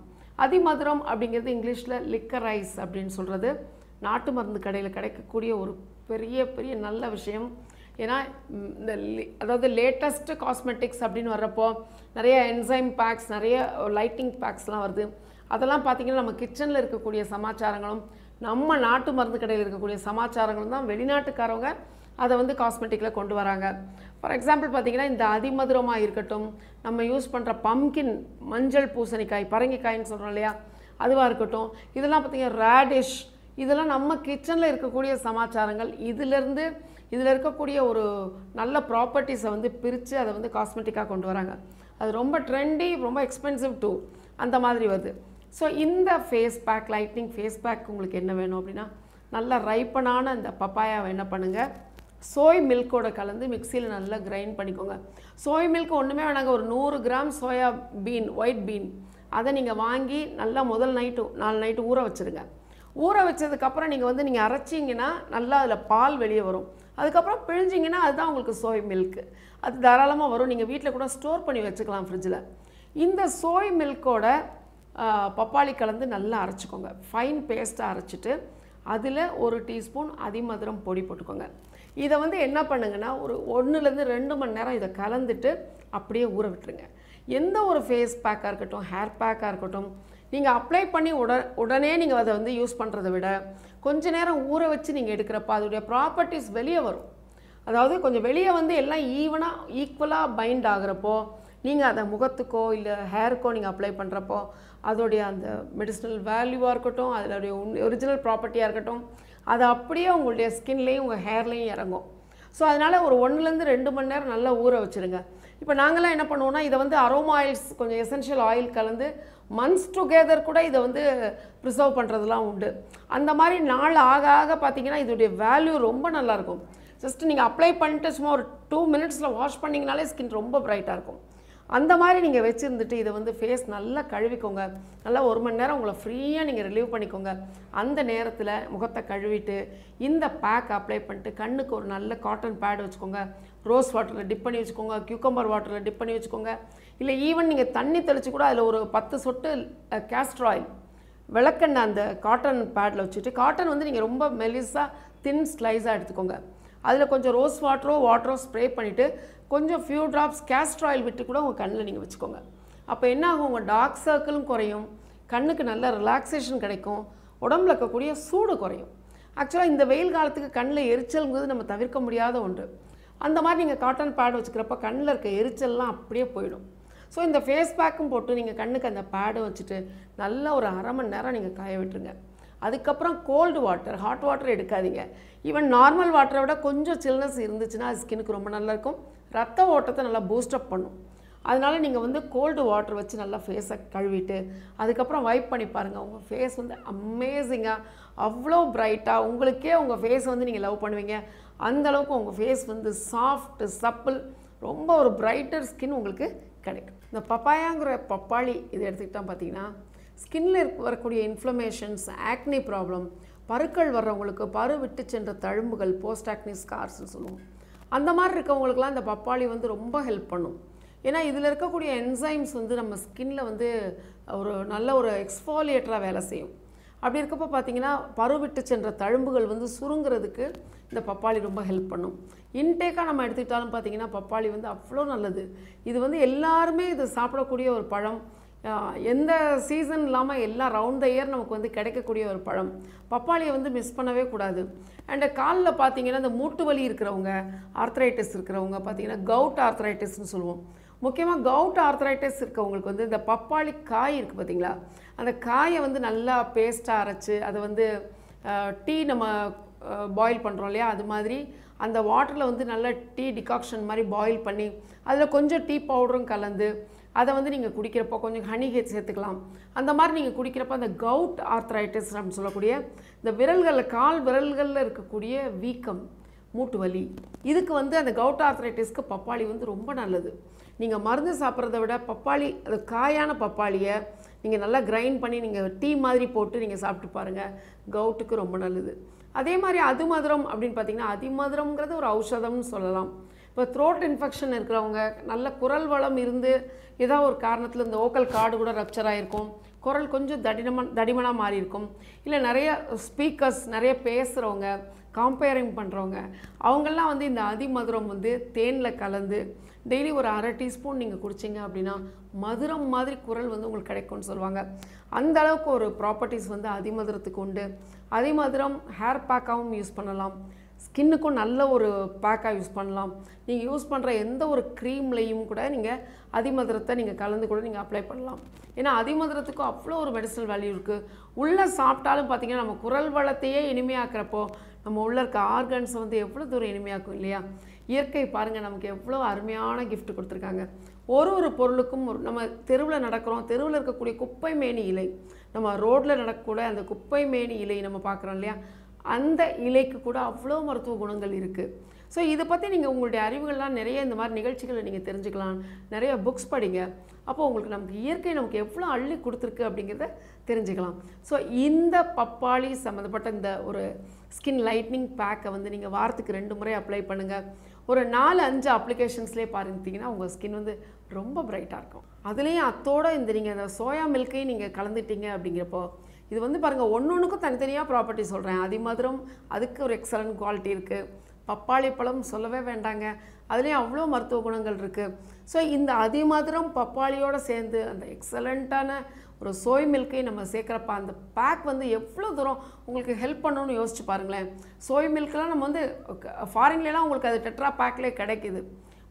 அதிமதுரம் அப்படிங்கிறது இங்கிலீஷ்ல லிக்கரைஸ் அப்படினு சொல்றது நாட்டு மருந்து கடையில கிடைக்கக்கூடிய ஒரு பெரிய பெரிய நல்ல விஷயம் ஏனா அதாவது லேட்டஸ்ட் காஸ்மெட்டிக்ஸ் அப்படினு வரப்போ நிறைய என்சைம் பேக்ஸ் நிறைய லைட்டிங் பேக்ஸ்லாம் வருது அதெல்லாம் பாத்தீங்கன்னா நம்ம கிச்சன்ல இருக்கக்கூடிய சமாச்சாரங்களும் நம்ம நாட்டு மருந்து கடையில் இருக்கக்கூடிய சமாச்சாரங்களும் தான் வெளிநாட்டுக்காரங்க அதை வந்து காஸ்மெட்டிக்ல கொண்டு வராங்க ஃபார் எக்ஸாம்பிள் பாத்தீங்கன்னா இந்த அதிமதுரமா இருக்கட்டும் நம்ம யூஸ் பண்ற பம்ப்கின் மஞ்சள் பூசணிக்காய் பரங்கிக்காய்னு சொல்றோம் இல்லையா அதுவா இருக்கட்டும் இதெல்லாம் பாத்தீங்க ராடிஷ் இதெல்லாம் நம்ம கிச்சன்ல இருக்கக்கூடிய சமாச்சாரங்கள் இதில இருக்கக்கூடிய ஒரு நல்ல ப்ராப்பர்ட்டீஸை வந்து பிரிச்சு அதை வந்து காஸ்மெட்டிக்கா கொண்டு வராங்க அது ரொம்ப ட்ரெண்டி ரொம்ப எக்ஸ்பென்சிவ் டு அந்த மாதிரி வருது सो इत face pack lightening face pack अब ना रईपन अ पपाया पड़ूंग सोय मिल्को कल मिक्सी ना ग्राइंड पड़को सोय मिल्क और 100 gram soya bean white bean अगर वांगी ना मुदल नाइट 4 नाइट ऊरा वचर ऊरा वचद अरेची ना पाल वे वो अदको पिंजीन अदा सोय मिल्क अब धारा वो नहीं वीटल कूड़ा स्टोर पड़ी वचकल फ्रिड्जिल इत सोय मिल्को பப்பாளி கலந்து நல்லா அரைச்சுக்கோங்க ஃபைன் பேஸ்டா அரைச்சிட்டு அதுல 1 டீஸ்பூன் அதிமதுரம் பொடி போட்டுக்கோங்க இத வந்து என்ன பண்ணுங்கன்னா ஒரு 1 ல இருந்து 2 மணி நேரம் இத கலந்துட்டு அப்படியே ஊற விட்டுருங்க எந்த ஒரு ஃபேஸ் பேக்கா இருக்கட்டும் ஹேர் பேக்கா இருக்கட்டும் நீங்க அப்ளை பண்ணி உடனே நீங்க அத வந்து யூஸ் பண்றதை விட கொஞ்ச நேரம் ஊற வச்சு நீங்க எடுக்கறப்ப அதோட ப்ராப்பர்ட்டீஸ் வெளிய வரும் அதாவது கொஞ்சம் வெளிய வந்து எல்லாம் ஈவனா ஈக்குவலா பைண்ட் ஆகறப்போ நீங்க அத முகத்துக்கோ இல்ல ஹேர்க்கோ நீங்க அப்ளை பண்றப்போ அதோட அந்த மெடிசினல் வேல்யூவா இருக்கட்டும் அதோட ஒரிஜினல் ப்ராப்பர்ட்டியா இருக்கட்டும் அது அப்படியே உங்களுடைய ஸ்கின்லயே உங்க ஹேர்லயே இறங்கும் சோ அதனால ஒரு 1 ல இருந்து 2 மணி நேரம் நல்லா ஊற வச்சிருங்க இப்போ நாங்கலாம் என்ன பண்ணுவோம்னா இத வந்து அரோமா ஆயில்ஸ் கொஞ்சம் எசென்ஷியல் ஆயில் கலந்து மந்த்ஸ் டுகெதர் கூட இத வந்து பிரிசர்வ் பண்றதெல்லாம் உண்டு அந்த மாதிரி நாள் ஆக ஆக பாத்தீங்கன்னா இதோட வேல்யூ ரொம்ப நல்லா இருக்கும் ஜஸ்ட் நீங்க அப்ளை பண்ணிட்டு சும்மா ஒரு 2 மினிட்ஸ்ல வாஷ் பண்ணீங்கனாலே ஸ்கின் ரொம்ப பிரைட்டா இருக்கும் அந்த மாதிரி நீங்க வெச்சிருந்துட்டு இத வந்து ஃபேஸ் நல்லா கழுவிக்கோங்க நல்லா 1 மணி நேரம் உங்களை ஃப்ரீயா நீங்க ரிலீவ் பண்ணிக்கோங்க அந்த நேரத்துல முகத்தை கழுவிட்டு இந்த பேக் அப்ளை பண்ணிட்டு கண்ணுக்கு ஒரு நல்ல காட்டன் பேட் வச்சுக்கோங்க ரோஸ் வாட்டர்ல டிப் பண்ணி வச்சுக்கோங்க கியூக்கம்பர் வாட்டர்ல டிப் பண்ணி வச்சுக்கோங்க இல்ல ஈவன் நீங்க தண்ணி தெளிச்சு கூட அதுல ஒரு 10 சொட்டு காஸ்டர் ஆயில் விளக்கெண்ணெய் அந்த காட்டன் பேட்ல வச்சிட்டு காட்டன் வந்து நீங்க ரொம்ப மெலிசா thin slice ஆ எடுத்துக்கோங்க அதுல கொஞ்சம் ரோஸ் வாட்டரோ ஸ்ப்ரே பண்ணிட்டு கொஞ்சம் ஃபியூ டிராப்ஸ் காஸ்டர் ஆயில் விட்டு கூட உங்க கண்ணல நீங்க வெச்சுக்கோங்க அப்ப என்ன ஆகும் உங்க டார்க் சர்க்கிளும் குறையும் கண்ணுக்கு நல்ல ரிலாக்சேஷன் கிடைக்கும் உடம்புல இருக்க கூடிய சூடு குறையும் एक्चुअली இந்த வெயில் காலத்துக்கு கண்ணல எரிச்சல்ங்கிறது நம்ம தவிர்க்க முடியாத ஒன்று அந்த மாதிரி நீங்க காட்டன் பேட் வச்சுக்கறப்ப கண்ணல இருக்க எரிச்சல்லாம் அப்படியே போய்டும் சோ இந்த ஃபேஸ் பேக்கும் போட்டு நீங்க கண்ணுக்கு அந்த பேட் வச்சிட்டு நல்ல ஒரு அரை மணி நேரம் நீங்க காய விட்டுருங்க அதுக்கு அப்புறம் கோல்ட் வாட்டர் ஹாட் வாட்டர் எடுக்காதீங்க ஈவன் நார்மல் வாட்டரை விட கொஞ்சம் சில்னஸ் இருந்துச்சுனா ஸ்கின்னுக்கு ரொம்ப நல்லா இருக்கும் ரத்த ஓட்டத்தை நல்லா பூஸ்ட் அப் பண்ணும் அதனால நீங்க வந்து கோல்ட் வாட்டர் வச்சு நல்லா ஃபேஸை கழுவிட்டு அதுக்கு அப்புறம் வைப் பண்ணி பாருங்க உங்க ஃபேஸ் வந்து அமேசிங்கா அவ்ளோ பிரைட்டா உங்களுக்கே உங்க ஃபேஸ் வந்து நீங்க லவ் பண்ணுவீங்க அந்த அளவுக்கு உங்க ஃபேஸ் வந்து சாஃப்ட் சப்பிள் ரொம்ப ஒரு பிரைட்டர் ஸ்கின் உங்களுக்கு கிடைக்கும் இந்த பப்பாயாங்கற பப்பாளி இத எடுத்துக்கிட்டா பாத்தீங்கன்னா ஸ்கின்ல வரக்கூடிய இன்ஃப்ளமேஷன்ஸ் ஆக்னி ப்ராப்ளம் பருக்கள் வரவங்களுக்கு பரு விட்டு சென்ற தழும்புகள் போஸ்ட் ஆக்னி ஸ்கார்ஸ் னு சொல்லுவோம் அந்த மாதிரி இருக்கவங்களுக்குலாம் இந்த பப்பாளி வந்து ரொம்ப ஹெல்ப் பண்ணும் ஏனா இதில இருக்க கூடிய என்சைம்ஸ் வந்து நம்ம ஸ்கின்ல வந்து ஒரு நல்ல ஒரு எக்ஸ்ஃபாலியேட்டரா வேலை செய்யும் அப்படி இருக்கப்ப பாத்தீங்கன்னா பரு விட்டு சென்ற தழும்புகள் வந்து சுருங்கிறதுக்கு இந்த பப்பாளி ரொம்ப ஹெல்ப் பண்ணும் இன்டேக்கா நம்ம எடுத்துட்டாலும் பாத்தீங்கன்னா பப்பாளி வந்து அவ்ளோ நல்லது இது வந்து எல்லாரும் இது சாப்பிட கூடிய ஒரு பழம் எந்த சீசன் இல்லாம எல்லா ரவுண்ட் தி இயர் நமக்கு வந்து கிடைக்க கூடிய ஒரு பழம் பப்பாளியை வந்து மிஸ் பண்ணவே கூடாது அண்ட் கால்ல பாத்தீங்கன்னா அந்த மூட்டு வலி இருக்குறவங்க ஆர்த்ரைட்டிஸ் இருக்குறவங்க பாத்தீங்கன்னா கவுட் ஆர்த்ரைட்டிஸ் னு சொல்லுவோம் முக்கியமா கவுட் ஆர்த்ரைட்டிஸ் இருக்கவங்களுக்கு வந்து இந்த பப்பாளி காய் இருக்கு பாத்தீங்களா அந்த காயை வந்து நல்லா பேஸ்டா அரைச்சு அது வந்து டீ நம்ம boil பண்ணுறோம் இல்லையா அது மாதிரி அந்த வாட்டரில் வந்து நல்ல டீ டிகாக்ஷன் மாதிரி boil பண்ணி அதில் கொஞ்சம் டீ பவுடரும் கலந்து அதை வந்து நீங்கள் குடிக்கிறப்போ கொஞ்சம் ஹனி சேர்த்துக்கலாம். அந்த மாதிரி நீங்கள் குடிக்கிறப்போ அந்த கவுட் ஆர்த்ரைட்டிஸ் அப்படின்னு சொல்லக்கூடிய இந்த விரல்களில் கால் விரல்களில் இருக்கக்கூடிய வீக்கம் மூட்டு வலி இதுக்கு வந்து அந்த கவுட் ஆர்த்ரைட்டிஸ்க்கு பப்பாளி வந்து ரொம்ப நல்லது. நீங்கள் மருந்து சாப்பிட்றத விட பப்பாளி அது காயான பப்பாளியை நீங்கள் நல்லா கிரைண்ட் பண்ணி நீங்கள் டீ மாதிரி போட்டு நீங்கள் சாப்பிட்டு பாருங்கள், கவுட்டுக்கு ரொம்ப நல்லது. அதே மாதிரி அதிமதுரம் அப்படின்னு பார்த்தீங்கன்னா அதிமதுரம்ங்கிறது ஒரு ஔஷதம்னு சொல்லலாம். இப்போ த்ரோட் இன்ஃபெக்ஷன் இருக்கிறவங்க நல்ல குரல் வளம் இருந்து ஏதாவது ஒரு காரணத்தில் இந்த ஓக்கல் கார்டு கூட ரப்சர் ஆகிருக்கும், குரல் கொஞ்சம் தடிமனாக மாறி இருக்கும், இல்லை நிறைய ஸ்பீக்கர்ஸ் நிறைய பேசுகிறவங்க காம்பேரிங் பண்ணுறவங்க அவங்கெல்லாம் வந்து இந்த அதிமதுரம் வந்து தேனில் கலந்து டெய்லி ஒரு அரை டீஸ்பூன் நீங்கள் குடிச்சிங்க அப்படின்னா மதுரம் மாதிரி குரல் வந்து உங்களுக்கு கிடைக்கும்னு சொல்லுவாங்க. அந்த அளவுக்கு ஒரு ப்ராப்பர்ட்டிஸ் வந்து அதிமதுரத்துக்கு உண்டு. அதிமதுரம் ஹேர் பேக்காகவும் யூஸ் பண்ணலாம், ஸ்கின்னுக்கும் நல்ல ஒரு பேக்காக யூஸ் பண்ணலாம். நீங்கள் யூஸ் பண்ணுற எந்த ஒரு க்ரீம்லேயும் கூட நீங்கள் அதிமதுரத்தை நீங்கள் கலந்து கூட நீங்கள் அப்ளை பண்ணலாம். ஏன்னா அதிமதுரத்துக்கும் அவ்வளோ ஒரு மெடிசனல் வேல்யூ இருக்குது. உள்ளே சாப்பிட்டாலும் பார்த்திங்கன்னா நம்ம குரல் வளத்தையே இனிமையாக்குறப்போ நம்ம உள்ளே இருக்க ஆர்கன்ஸை வந்து எவ்வளோ தூரம் இனிமையாக்கும் இல்லையா. இயற்கை பாருங்கள் நமக்கு எவ்வளோ அருமையான கிஃப்ட் கொடுத்துருக்காங்க. ஒரு ஒரு பொருளுக்கும் நம்ம தெருவில் நடக்கிறோம், தெருவில் இருக்கக்கூடிய குப்பை மேனி இலை, நம்ம ரோட்டில் நடக்கக்கூட அந்த குப்பை மேனி இலை நம்ம பார்க்குறோம் இல்லையா, அந்த இலைக்கு கூட அவ்வளோ மருத்துவ குணங்கள் இருக்குது. ஸோ இதை பற்றி நீங்கள் உங்களுடைய அறிவுகள்லாம் நிறைய இந்த மாதிரி நிகழ்ச்சிகளை நீங்கள் தெரிஞ்சுக்கலாம், நிறைய புக்ஸ் படிங்க. அப்போது உங்களுக்கு நமக்கு இயற்கை நமக்கு எவ்வளோ அள்ளி கொடுத்துருக்கு அப்படிங்கிறத தெரிஞ்சுக்கலாம். ஸோ இந்த பப்பாளி சம்மந்தப்பட்ட இந்த ஒரு ஸ்கின் லைட்னிங் பேக்கை வந்து நீங்கள் வாரத்துக்கு 2 முறை அப்ளை பண்ணுங்கள். ஒரு 4-5 அப்ளிகேஷன்ஸ்லேயே பார்த்துட்டிங்கன்னா உங்கள் ஸ்கின் வந்து ரொம்ப பிரைட்டாக இருக்கும். அதுலேயும் அத்தோடு இந்த நீங்கள் அந்த சோயா மில்க்கையும் நீங்கள் கலந்துட்டீங்க அப்படிங்கிறப்போ இது வந்து பாருங்கள் ஒன்றுக்கும் தனித்தனியாக ப்ராப்பர்ட்டி சொல்கிறேன். அதிமதுரம் அதுக்கு ஒரு எக்ஸலண்ட் குவாலிட்டி இருக்குது, பப்பாளி பழம் சொல்லவே வேண்டாங்க, அதுலேயும் அவ்வளோ மருத்துவ குணங்கள் இருக்குது. ஸோ இந்த அதிமதுரம் பப்பாளியோடு சேர்ந்து அந்த எக்ஸலண்ட்டான ஒரு சோய் மில்க்கை நம்ம சேர்க்குறப்ப அந்த பேக் வந்து எவ்வளோ தூரம் உங்களுக்கு ஹெல்ப் பண்ணணும்னு யோசிச்சு பாருங்களேன். சோய் மில்க்லாம் நம்ம வந்து ஃபாரின்லாம் உங்களுக்கு அது டெட்ரா பேக்லேயே கிடைக்கிது.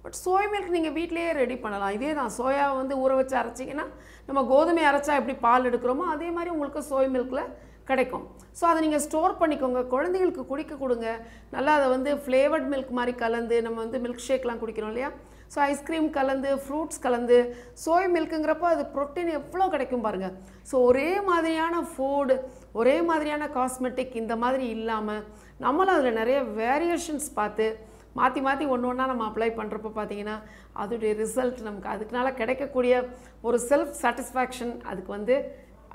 பட் சோய் மில்க் நீங்கள் வீட்டிலேயே ரெடி பண்ணலாம். இதே தான் சோயாவை வந்து ஊற வச்சு அரைச்சிங்கன்னா நம்ம கோதுமை அரைச்சா எப்படி பால் எடுக்கிறோமோ அதே மாதிரி உங்களுக்கு சோய் மில்கில் கிடைக்கும். ஸோ அதை நீங்கள் ஸ்டோர் பண்ணிக்கோங்க, குழந்தைங்களுக்கு குடிக்க கொடுங்க. நல்லா அதை வந்து ஃப்ளேவர்ட் மில்க் மாதிரி கலந்து நம்ம வந்து மில்க் ஷேக்லாம் குடிக்கிறோம் இல்லையா, ஸோ ஐஸ்கிரீம் கலந்து ஃப்ரூட்ஸ் கலந்து சோய் மில்க்குங்கிறப்போ அது ப்ரோட்டீன் எவ்வளோ கிடைக்கும் பாருங்கள். ஸோ ஒரே மாதிரியான ஃபுட் ஒரே மாதிரியான காஸ்மெட்டிக் இந்த மாதிரி இல்லாமல் நம்மளும் அதில் நிறைய வேரியேஷன்ஸ் பார்த்து மாற்றி மாற்றி ஒன்று ஒன்றா நம்ம அப்ளை பண்ணுறப்போ பார்த்திங்கன்னா அதோடைய ரிசல்ட் நமக்கு அதுக்குனால கிடைக்கக்கூடிய ஒரு செல்ஃப் சாட்டிஸ்ஃபேக்ஷன் அதுக்கு வந்து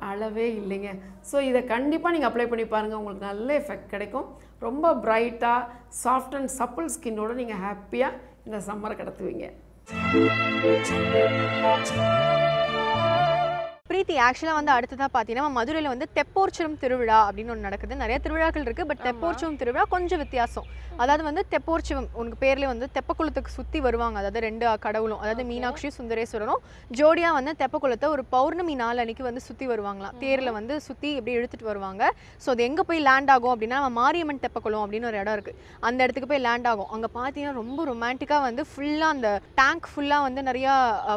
அளவே இல்லைங்க. ஸோ இதை கண்டிப்பாக நீங்கள் அப்ளை பண்ணி பாருங்கள், உங்களுக்கு நல்ல எஃபெக்ட் கிடைக்கும். ரொம்ப பிரைட்டாக சாஃப்ட் அண்ட் சப்பிள் ஸ்கின்னோடு நீங்கள் ஹாப்பியாக இந்த சம்மரை கடத்துவீங்க. பிரீத்தி, ஆக்சுவலாக வந்து அடுத்ததாக பார்த்தீங்கன்னா மதுரையில் வந்து தெப்போற்சவம் திருவிழா அப்படின்னு ஒன்று நடக்குது. நிறைய திருவிழாக்கள் இருக்குது, பட் தெப்போற்சவம் திருவிழா கொஞ்சம் வித்தியாசம். அதாவது வந்து தெப்போற்சவம் உனக்கு பேர்லேயே வந்து தெப்பக்குளத்துக்கு சுற்றி வருவாங்க. அதாவது 2 கடவுளும் அதாவது மீனாட்சியும் சுந்தரேஸ்வரரும் ஜோடியாக வந்து தெப்பக்குளத்தை ஒரு பௌர்ணமி நாள் அன்றைக்கி வந்து சுற்றி வருவாங்களாம். தேரில் வந்து சுற்றி இப்படி இழுத்துட்டு வருவாங்க. ஸோ அது எங்கே போய் லேண்ட் ஆகும் அப்படின்னா நம்ம மாரியம்மன் தெப்பக்குளம் அப்படின்னு ஒரு இடம் இருக்குது, அந்த இடத்துக்கு போய் லேண்ட் ஆகும். அங்கே பார்த்தீங்கன்னா ரொம்ப ரொமான்டிக்காக வந்து ஃபுல்லாக அந்த டேங்க் ஃபுல்லாக வந்து நிறையா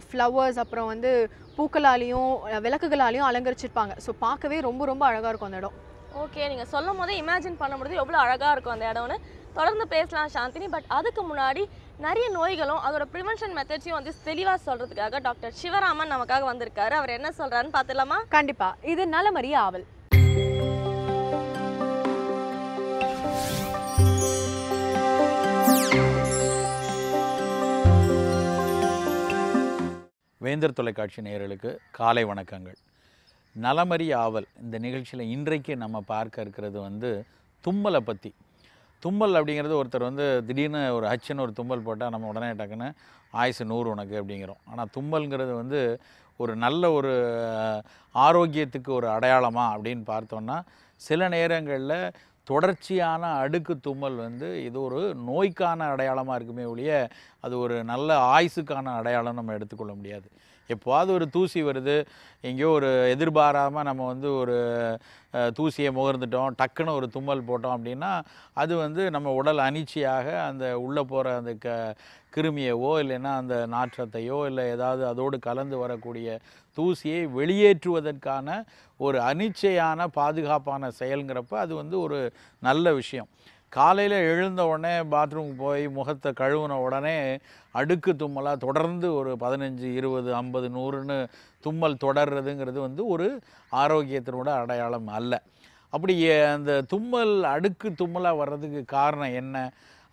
ஃப்ளவர்ஸ் அப்புறம் வந்து பூக்களாலையும் விளக்குகளாலையும் அலங்கரிச்சிருப்பாங்க. ஸோ பார்க்கவே ரொம்ப ரொம்ப அழகாக இருக்கும் அந்த இடம். ஓகே, நீங்கள் சொல்லும் போதே இமேஜின் பண்ண முடியுது எவ்வளோ அழகாக இருக்கும் அந்த இடம்னு. தொடர்ந்து பேசலாம் சாந்தினி. பட் அதுக்கு முன்னாடி நிறைய நோய்களும் அதோட ப்ரிவென்ஷன் மெத்தட்ஸையும் வந்து தெளிவாக சொல்கிறதுக்காக டாக்டர் சிவராமன் நமக்காக வந்திருக்காரு. அவர் என்ன சொல்கிறாருன்னு பார்த்துடலாமா? கண்டிப்பாக. இது நலமறிய ஆவல். வேந்தர் தொலைக்காட்சி நேயர்களுக்கு காலை வணக்கங்கள். நலமறி ஆவல் இந்த நிகழ்ச்சியில் இன்றைக்கு நம்ம பார்க்க இருக்கிறது வந்து தும்மலை பற்றி. தும்மல் அப்படிங்கிறது ஒருத்தர் வந்து திடீர்னு ஒரு ஹச்சுன்னு ஒரு தும்மல் போட்டால் நம்ம உடனே டக்குன்னு 100 உனக்கு அப்படிங்கிறோம். ஆனால் தும்மல்ங்கிறது வந்து ஒரு நல்ல ஒரு ஆரோக்கியத்துக்கு ஒரு அடையாளமா அப்படின்னு பார்த்தோன்னா சில நேரங்களில் தொடர்ச்சியான அடுக்கு தும்மல் வந்து இது ஒரு நோய்க்கான அடையாளமாக இருக்குமே ஒழிய அது ஒரு நல்ல ஆயுசுக்கான அடையாளம் நம்ம எடுத்துக்கொள்ள முடியாது. எப்போது ஒரு தூசி வருது எங்கயோ ஒரு எதிர்பாராம நம்ம வந்து ஒரு தூசியை முகர்ந்துட்டோம் டக்குன்னு ஒரு தும்மல் போட்டோம் அப்படினா அது வந்து நம்ம உடல் அனிச்சியாக அந்த உள்ள போற அந்த கிருமியோ இல்லனா அந்த நாற்றத்தையோ இல்ல ஏதாவது அதோடு கலந்து வரக்கூடிய தூசியை வெளியேற்றுவதற்கான ஒரு அனிச்சையான பாதுகாப்பான செயல்ங்கறப்ப அது வந்து ஒரு நல்ல விஷயம் காலையில எழுந்த உடனே பாத்ரூம் போய் முகத்தை கழுவுன உடனே அடுக்கு தும்மலா தொடர்ந்து ஒரு 15 20 50 100 ன்னு தும்மல் தொடர்றதுங்கிறது வந்து ஒரு ஆரோக்கியத்தினோட அடையாளம் அல்ல அப்படி அந்த தும்மல் அடுக்கு தும்மலா வரதுக்கு காரணம் என்ன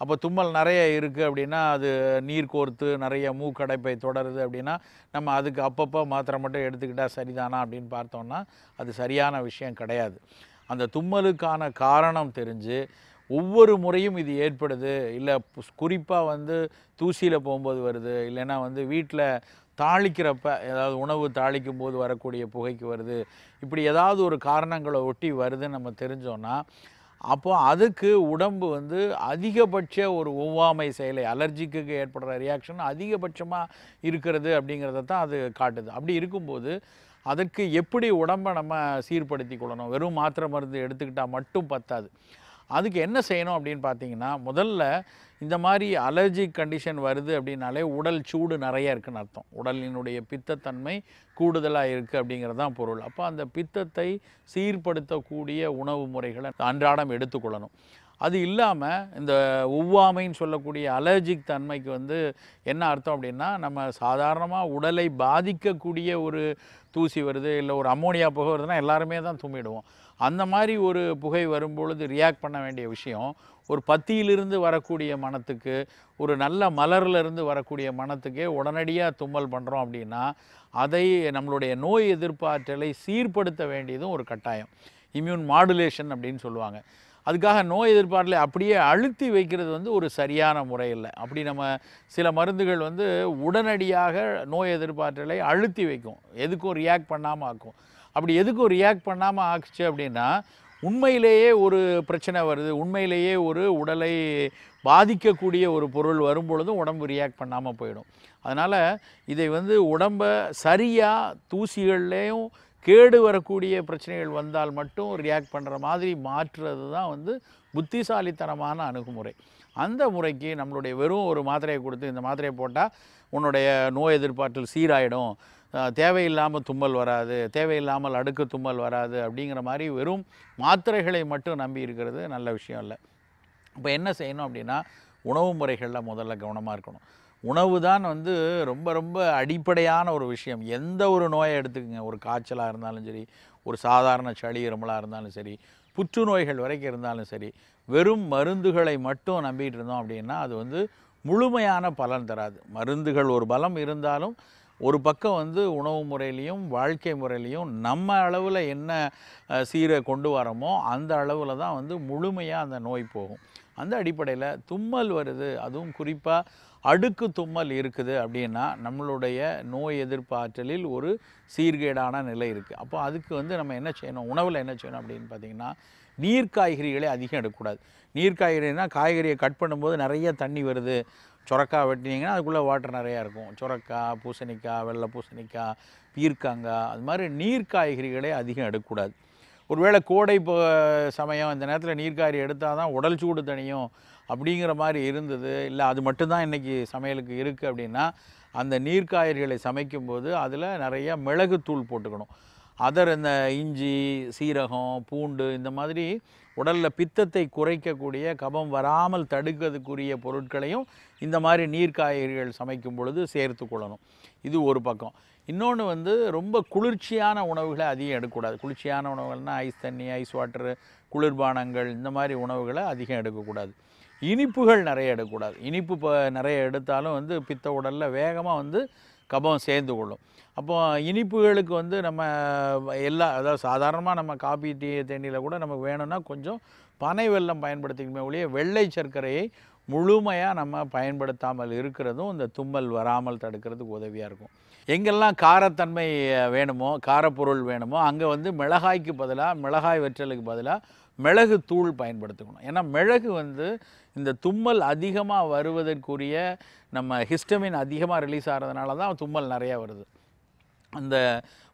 அப்ப தும்மல் நிறைய இருக்கு அப்படினா அது நீர் கோர்த்து நிறைய மூக்கடைப்பை தொடருது அப்படினா நம்ம அதுக்கு அப்பப்ப மாத்திரை மட்டும் எடுத்துக்கிட்டா சரிதானா அப்படினு பார்த்தோம்னா அது சரியான விஷயம் கிடையாது அந்த தும்மலுக்கான காரணம் தெரிஞ்சு ஒவ்வொரு முறையும் இது ஏற்படுது இல்ல குறிப்பா வந்து தூசியில போயும்போது வருது இல்லனா வந்து வீட்ல தாளிக்கிறப்ப ஏதாவது உணவு தாளிக்கும்போது வரக்கூடிய புகைக்கு வருது இப்படி ஏதாவது ஒரு காரணங்களை ஒட்டி வருது நம்ம தெரிஞ்சோம்னா அப்போ அதுக்கு உடம்பு வந்து அதிகபட்ச ஒரு ஒவ்வாமை செயலை அலர்ஜிக்கு ஏற்படுற ரியாக்ஷன் அதிகபட்சமா இருக்குது அப்படிங்கறத தான் அது காட்டுது அப்படி இருக்கும்போது அதற்கு எப்படி உடம்ப நம்ம சீர்படுத்திக் கொள்ளணும் வெறும் மாத்திரை மருந்து எடுத்துக்கிட்டா மட்டும் பத்தாது அதுக்கு என்ன செய்யணும் அப்படினு பாத்தீங்கன்னா முதல்ல இந்த மாதிரி அலர்ஜி கண்டிஷன் வருது அப்படினாலே உடல் சூடு நிறைய இருக்குன்னு அர்த்தம் உடலினுடைய பித்த தன்மை கூடுதலா இருக்கு அப்படிங்கறது தான் பொருள் அப்ப அந்த பித்தத்தை சீர்படுத்த கூடிய உணவு முறைகளை அன்றாடம் எடுத்துக்கொள்ளணும் அது இல்லாம இந்த ஒவ்வாமைன்னு சொல்லக்கூடிய அலர்ஜிக் தன்மைக்கு வந்து என்ன அர்த்தம் அப்படினா நம்ம சாதாரணமா உடலை பாதிக்க கூடிய ஒரு தூசி வருது இல்ல ஒரு அமோனியா புகை வருதுனா எல்லாரும் தான் தும்மிடுவோம் அந்த மாதிரி ஒரு புகை வரும் பொழுது ரியாக்ட் பண்ண வேண்டிய விஷயம் ஒரு பத்தியில இருந்து வரக்கூடிய மனத்துக்கு ஒரு நல்ல மலர்ல இருந்து வரக்கூடிய மனத்துக்கு உடனடியா தும்மல் பண்றோம் அப்படினா அதை நம்மளுடைய நோய் எதிர்ப்பாற்றலை சீர்படுத்த வேண்டியதும் ஒரு கட்டாயம் இம்யூன் மாடுலேஷன் அப்படினு சொல்லுவாங்க அதுக்காக நோய் எதிர்ப்பாற்றலை அப்படியே அழுத்தி வைக்கிறது வந்து ஒரு சரியான முறை இல்ல அப்படி நம்ம சில மருந்துகள் வந்து உடனடியாக நோய் எதிர்ப்பாற்றலை அழுத்தி வைக்கும் எதுக்கும் ரியாக்ட் பண்ணாம ஆக்கும் அப்படி எதுக்கும் ரியாக்ட் பண்ணாம ஆக்குச்சு அப்படினா உண்மையிலேயே ஒரு பிரச்சனை வருது உண்மையிலேயே ஒரு உடலை பாதிக்க கூடிய ஒரு பொருள் வரும் பொழுது உடம்பு ரியாக்ட் பண்ணாம போய்டும் அதனால இதை வந்து உடம்ப சரியா தூசிகளேயும் கேடு வரக்கூடிய பிரச்சனைகள் வந்தால் மட்டும் ரியாக்ட் பண்ற மாதிரி மாற்றுறது தான் வந்து புத்திசாலித்தனமான அணுகுமுறை அந்த முறைக்கு நம்மளுடைய வெறும் ஒரு மாத்திரையை கொடுத்து இந்த மாத்திரையை போட்டா உன்னுடைய நோய் எதிர்ப்பாற்றல் சீராயிடும் தேவையில்லாமல் தும்மல் வராது தேவையில்லாமல் அடுக்கு தும்மல் வராது அப்படிங்கிற மாதிரி வெறும் மாத்திரைகளை மட்டும் நம்பி இருக்கிறது நல்ல விஷயம் இல்லை இப்போ என்ன செய்யணும் அப்படினா உணவு முறைகளில் முதல்ல கவனமா இருக்கணும் உணவு தான் வந்து ரொம்ப ரொம்ப அடிப்படையான ஒரு விஷயம் எந்த ஒரு நோயை எடுத்துக்கங்க ஒரு காய்ச்சலா இருந்தாலும் சரி ஒரு சாதாரண சளி இருமலா இருந்தாலும் சரி புற்றுநோய்கள் வரைக்கும் இருந்தாலும் சரி வெறும் மருந்துகளை மட்டும் நம்பிட்டு இருந்தோம் அப்படினா அது வந்து முழுமையான பலன் தராது மருந்துகள் ஒரு பலம் இருந்தாலும் ஒரு பக்கம் வந்து உணவு முறையிலயும் வாழ்க்கை முறையிலயும் நம்ம அளவுல என்ன சீரை கொண்டு வரமோ அந்த அளவுல தான் வந்து முழுமையா அந்த நோய் போகும் அந்த அடிப்படையில தும்மல் வருது அதுவும் குறிப்பா அடுக்கு தும்மல் இருக்குது அப்படினா நம்மளுடைய நோய் எதிர்ப்பாற்றலில் ஒரு சீர்கேடான நிலை இருக்கு அப்போ அதுக்கு வந்து நம்ம என்ன செய்யணும் உணவுல என்ன செய்யணும் அப்படினு பாத்தீங்கன்னா நீர் காய்கறிகளை அதிகம் எடுக்கக்கூடாது நீர் காய்கறினா காய்கறியை கட் பண்ணும்போது நிறைய தண்ணி வருது சொரக்காய் வெட்டினீங்கன்னா அதுக்குள்ள வாட்டர் நிறைய இருக்கும் சொரக்காய் பூசணிக்காய் வெள்ளை பூசணிக்காய் பீர்க்காங்காய் அது மாதிரி நீர் காய்கறிகளை அதிகம் எடுக்கக்கூடாது ஒருவேளை கோடை சமயம் இந்த நேரத்துல நீர்காரி எடுத்தாதான் உடல் சூடு தணியும் அப்படிங்கிற மாதிரி இருந்தது இல்ல அது மட்டும் தான் இன்னைக்கு சமையலுக்கு இருக்கு அப்படினா அந்த நீர்காய்களை சமைக்கும்போது அதுல நிறைய மிளகு தூள் போட்டுக்கணும் அதர் இந்த இஞ்சி சீரகம் பூண்டு இந்த மாதிரி உடல்ல பித்தத்தை குறைக்கக்கூடிய கபம் வராமல் தடுக்கிறதுக்குரிய பொருட்களையும் இந்த மாதிரி நீர்காய்கள் சமைக்கும் பொழுது சேர்த்து கொள்ளணும் இது ஒரு பக்கம் இன்னொன்று வந்து ரொம்ப குளிர்ச்சியான உணவுகளை அதிகம் எடுக்கக்கூடாது குளிர்ச்சியான உணவுகள்னா ஐஸ் தண்ணி ஐஸ் வாட்டர் குளிர்பானங்கள் இந்த மாதிரி உணவுகளை அதிகம் எடுக்கக்கூடாது இனிப்புகள் நிறைய எடுக்கக்கூடாது இனிப்பு நிறைய எடுத்தாலும் வந்து பித்த உடல்ல வேகமாக வந்து கபம் சேர்ந்து கொள்ளும் அப்போ இனிப்புகளுக்கு வந்து நம்ம எல்லா அதாவது சாதாரணமாக நம்ம காபி டீ தண்ணியில் கூட நமக்கு வேணும்னா கொஞ்சம் பனை வெல்லம் பயன்படுத்திக்கணுமே ஒழிய வெள்ளை சர்க்கரையை முழுமையாக நம்ம பயன்படுத்தாமல் இருக்கிறதும் இந்த தும்மல் வராமல் தடுக்கிறதுக்கு உதவியாக இருக்கும் எங்கெல்லாம் காரத்தன்மை வேணுமோ காரப்பொருள் வேணுமோ அங்கே வந்து மிளகாய்க்கு பதிலாக மிளகாய் வெற்றலுக்கு பதிலாக மிளகு தூள் பயன்படுத்தணும் ஏன்னா மிளகு வந்து இந்த தும்மல் அதிகமாக வருவதற்குரிய நம்ம ஹிஸ்டமின் அதிகமாக ரிலீஸ் ஆகிறதுனால தான் தும்மல் நிறையா வருது அந்த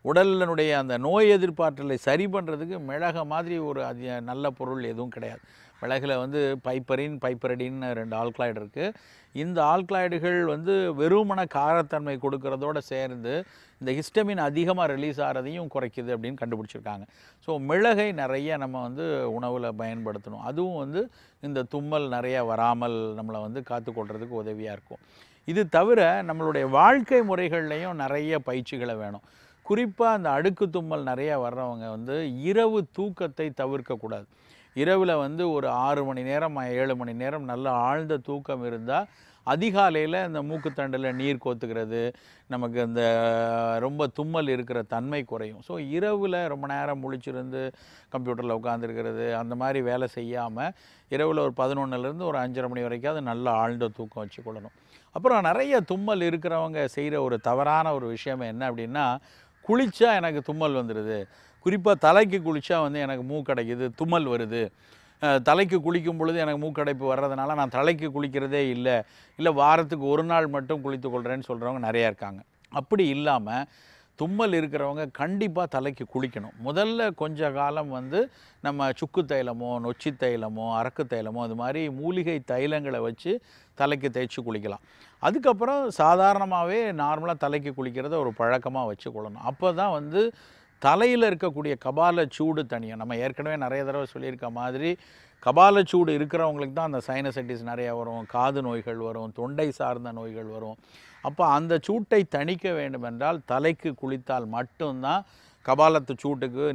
உடலினுடைய அந்த நோய் எதிர்ப்பாற்றலை சரி பண்ணுறதுக்கு மிளகு மாதிரி ஒரு அது நல்ல பொருள் எதுவும் கிடையாது. மிளகில் வந்து பைப்பரின் பைப்பரடின்னு ரெண்டு ஆல்கலாய்டு இருக்குது. இந்த ஆல்கலாய்டுகள் வந்து வெறுமன காரத்தன்மை கொடுக்கறதோடு சேர்ந்து இந்த ஹிஸ்டமின் அதிகமாக ரிலீஸ் ஆகிறதையும் குறைக்குது அப்படின்னு கண்டுபிடிச்சிருக்காங்க. ஸோ மிளகை நிறைய நம்ம வந்து உணவில் பயன்படுத்தணும். அதுவும் வந்து இந்த தும்மல் நிறையா வராமல் நம்மளை வந்து காத்துக்கொள்கிறதுக்கு உதவியாக இருக்கும். இது தவிர நம்மளுடைய வாழ்க்கை முறைகள்லையும் நிறைய பயிற்சிகளை வேணும். குறிப்பாக அந்த அடுக்கு தும்மல் நிறையா வர்றவங்க வந்து இரவு தூக்கத்தை தவிர்க்கக்கூடாது. இரவில் வந்து ஒரு 6 மணி நேரம் 7 மணி நேரம் நல்ல ஆழ்ந்த தூக்கம் இருந்தால் அதிகாலையில் இந்த மூக்குத்தண்டில் நீர் கோத்துக்கிறது, நமக்கு இந்த ரொம்ப தும்மல் இருக்கிற தன்மை குறையும். ஸோ இரவில் ரொம்ப நேரம் முழிச்சிருந்து கம்ப்யூட்டரில் உட்காந்துருக்கிறது அந்த மாதிரி வேலை செய்யாமல் இரவில் ஒரு 11லேருந்து ஒரு 5:30 மணி வரைக்கும் அது நல்ல ஆழ்ந்த தூக்கம் வச்சுக்கொள்ளணும். அப்புறம் நிறைய தும்மல் இருக்கிறவங்க செய்கிற ஒரு தவறான ஒரு விஷயம் என்ன அப்படின்னா, குளித்தா எனக்கு தும்மல் வந்துடுது, குறிப்பாக தலைக்கு குளித்தா வந்து எனக்கு மூக்கடைக்குது தும்மல் வருது, தலைக்கு குளிக்கும் பொழுது எனக்கு மூக்கடைப்பு வர்றதுனால நான் தலைக்கு குளிக்கிறதே இல்லை, இல்லை வாரத்துக்கு ஒரு நாள் மட்டும் குளித்து கொள்கிறேன்னு சொல்கிறவங்க நிறையா இருக்காங்க. அப்படி இல்லாமல் தும்மல் இருக்கிறவங்க கண்டிப்பாக தலைக்கு குளிக்கணும். முதல்ல கொஞ்ச காலம் வந்து நம்ம சுக்கு தைலமோ நொச்சி தைலமோ அரக்கு தைலமோ அது மாதிரி மூலிகை தைலங்களை வச்சு தலைக்கு தேய்ச்சி குளிக்கலாம். அதுக்கப்புறம் சாதாரணமாகவே நார்மலாக தலைக்கு குளிக்கிறத ஒரு பழக்கமாக வச்சு கொள்ளணும். அப்போ தான் வந்து தலையில் இருக்கக்கூடிய கபால சூடு தனியும். நம்ம ஏற்கனவே நிறைய தடவை சொல்லியிருக்க மாதிரி கபால சூடு இருக்கிறவங்களுக்கு தான் அந்த சைனசைட்டிஸ் நிறையா வரும், காது நோய்கள் வரும், தொண்டை சார்ந்த நோய்கள் வரும். அப்போ அந்த சூட்டை தணிக்க வேண்டுமென்றால் தலைக்கு குளித்தால் மட்டும்தான் கபாலத்து சூட்டுக்கு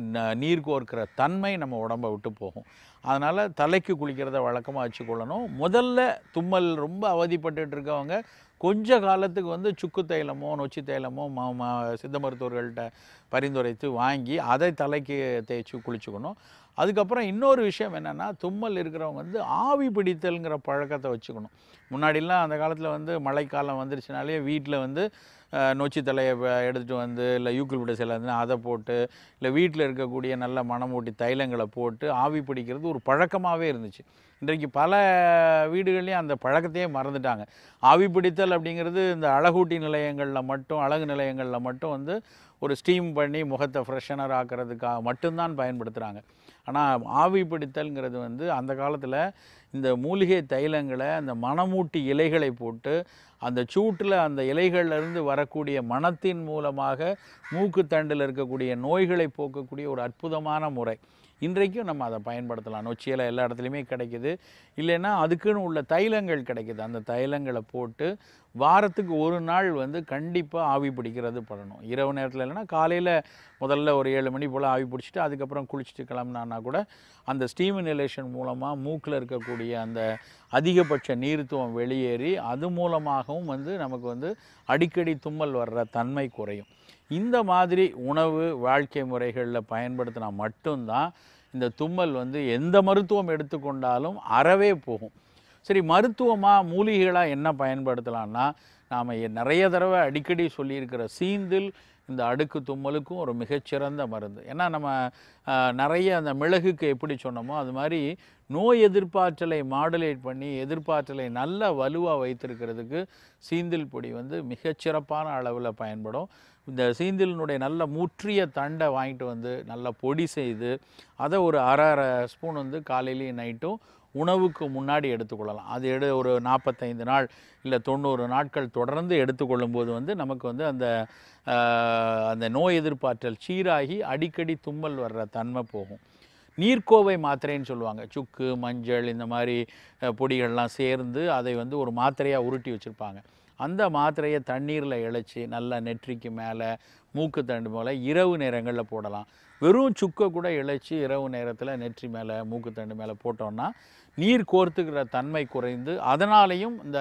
நீர் கோர்க்கிற தன்மை நம்ம உடம்பை விட்டு போகும். அதனால் தலைக்கு குளிக்கிறத வழக்கமாக வச்சுக்கொள்ளணும். முதல்ல தும்மல் ரொம்ப அவதிப்பட்டு இருக்கவங்க கொஞ்ச காலத்துக்கு வந்து சுக்கு தைலமோ நொச்சி தைலமோ சித்த மருத்துவர்கள்ட்ட பரிந்துரைத்து வாங்கி அதை தலைக்கு தேய்ச்சி குளிச்சுக்கணும். அதுக்கப்புறம் இன்னொரு விஷயம் என்னென்னா, தும்மல் இருக்கிறவங்க வந்து ஆவி பிடித்தல்ங்கிற பழக்கத்தை வச்சுக்கணும். முன்னாடிலாம் அந்த காலத்தில் வந்து மழைக்காலம் வந்துருச்சுனாலே வீட்டில் வந்து நொச்சி தலையை எடுத்துகிட்டு வந்து இல்லை யூக்கலிப்டஸ் எல்லாத்துனா அதை போட்டு இல்லை வீட்டில் இருக்கக்கூடிய நல்ல மணமூட்டி தைலங்களை போட்டு ஆவி பிடிக்கிறது ஒரு பழக்கமாகவே இருந்துச்சு. இன்றைக்கு பல வீடுகள்லேயும் அந்த பழக்கத்தையே மறந்துட்டாங்க. ஆவி பிடித்தல் அப்படிங்கிறது இந்த அழகூட்டி நிலையங்களில் மட்டும் அழகு நிலையங்களில் மட்டும் வந்து ஒரு ஸ்டீம் பண்ணி முகத்தை ஃப்ரெஷ்ஷனர் ஆக்கிறதுக்காக மட்டும்தான் பயன்படுத்துகிறாங்க. ஆனால் ஆவி பிடித்தல்ங்கிறது வந்து அந்த காலத்தில் இந்த மூலிகை தைலங்களை அந்த மணமூட்டி இலைகளை போட்டு அந்த சூட்டில் அந்த இலைகளிலிருந்து வரக்கூடிய மணத்தின் மூலமாக மூக்குத்தண்டில் இருக்கக்கூடிய நோய்களை போக்கக்கூடிய ஒரு அற்புதமான முறை. இன்றைக்கும் நம்ம அதை பயன்படுத்தலாம். நொச்சியில் எல்லா இடத்துலையுமே கிடைக்கிது, இல்லைன்னா அதுக்குன்னு உள்ள தைலங்கள் கிடைக்கிது. அந்த தைலங்களை போட்டு வாரத்துக்கு ஒரு நாள் வந்து கண்டிப்பாக ஆவி பிடிக்கிறது பண்ணணும். இரவு நேரத்தில் இல்லைன்னா காலையில் முதல்ல ஒரு 7 மணி போல் ஆவி பிடிச்சிட்டு அதுக்கப்புறம் குளிச்சுட்டு கிளம்புனான்னா கூட அந்த ஸ்டீம் இன்ஹலேஷன் மூலமாக மூக்கில் இருக்கக்கூடிய அந்த அதிகபட்ச நீர்த்துவம் வெளியேறி அது மூலமாகவும் வந்து நமக்கு வந்து அடிக்கடி தும்மல் வர்ற தன்மை குறையும். இந்த மாதிரி உணவு வாழ்க்கை முறைகளில் பயன்படுத்தினா மட்டும்தான் இந்த தும்மல் வந்து எந்த மருத்துவம் எடுத்துக்கொண்டாலும் அறவே போகும். சரி, மருத்துவமாக மூலிகைகளாக என்ன பயன்படுத்தலான்னா, நாம் நிறைய தடவை அடிக்கடி சொல்லியிருக்கிற சீந்தில் இந்த அடுக்கு தும்மலுக்கும் ஒரு மிகச்சிறந்த மருந்து. ஏன்னா நம்ம நிறைய அந்த மிளகுக்கு எப்படி சொன்னோமோ அது மாதிரி நோய் எதிர்ப்பாற்றலை மாடுலேட் பண்ணி எதிர்ப்பாற்றலை நல்ல வலுவாக வைத்திருக்கிறதுக்கு சீந்தில் பொடி வந்து மிகச்சிறப்பான அளவில் பயன்படும். இந்த சீந்திலினுடைய நல்ல முற்றிய தண்டை வாங்கிட்டு வந்து நல்லா பொடி செய்து அதை ஒரு அரை ஸ்பூன் வந்து காலையிலையும் நைட்டும் உணவுக்கு முன்னாடி எடுத்துக்கொள்ளலாம். அது ஒரு 45 நாள் இல்லை 90 நாட்கள் தொடர்ந்து எடுத்துக்கொள்ளும்போது வந்து நமக்கு வந்து அந்த அந்த நோய் எதிர்ப்பாற்றல் சீராகி அடிக்கடி தும்மல் வர்ற தன்மை போகும். நீர்க்கோவை மாத்திரைன்னு சொல்லுவாங்க. சுக்கு மஞ்சள் இந்த மாதிரி பொடிகள்லாம் சேர்ந்து அதை வந்து ஒரு மாத்திரையாக உருட்டி வச்சுருப்பாங்க. அந்த மாத்திரையை தண்ணீரில் இழைச்சி நல்லா நெற்றிக்கு மேலே மூக்குத்தண்டு மேலே இரவு நேரங்களில் போடலாம். வெறும் சுக்கை கூட இழைச்சி இரவு நேரத்தில் நெற்றி மேலே மூக்குத்தண்டு மேலே போட்டோன்னா நீர் கோர்த்துக்கிற தன்மை குறைந்து அதனாலேயும் இந்த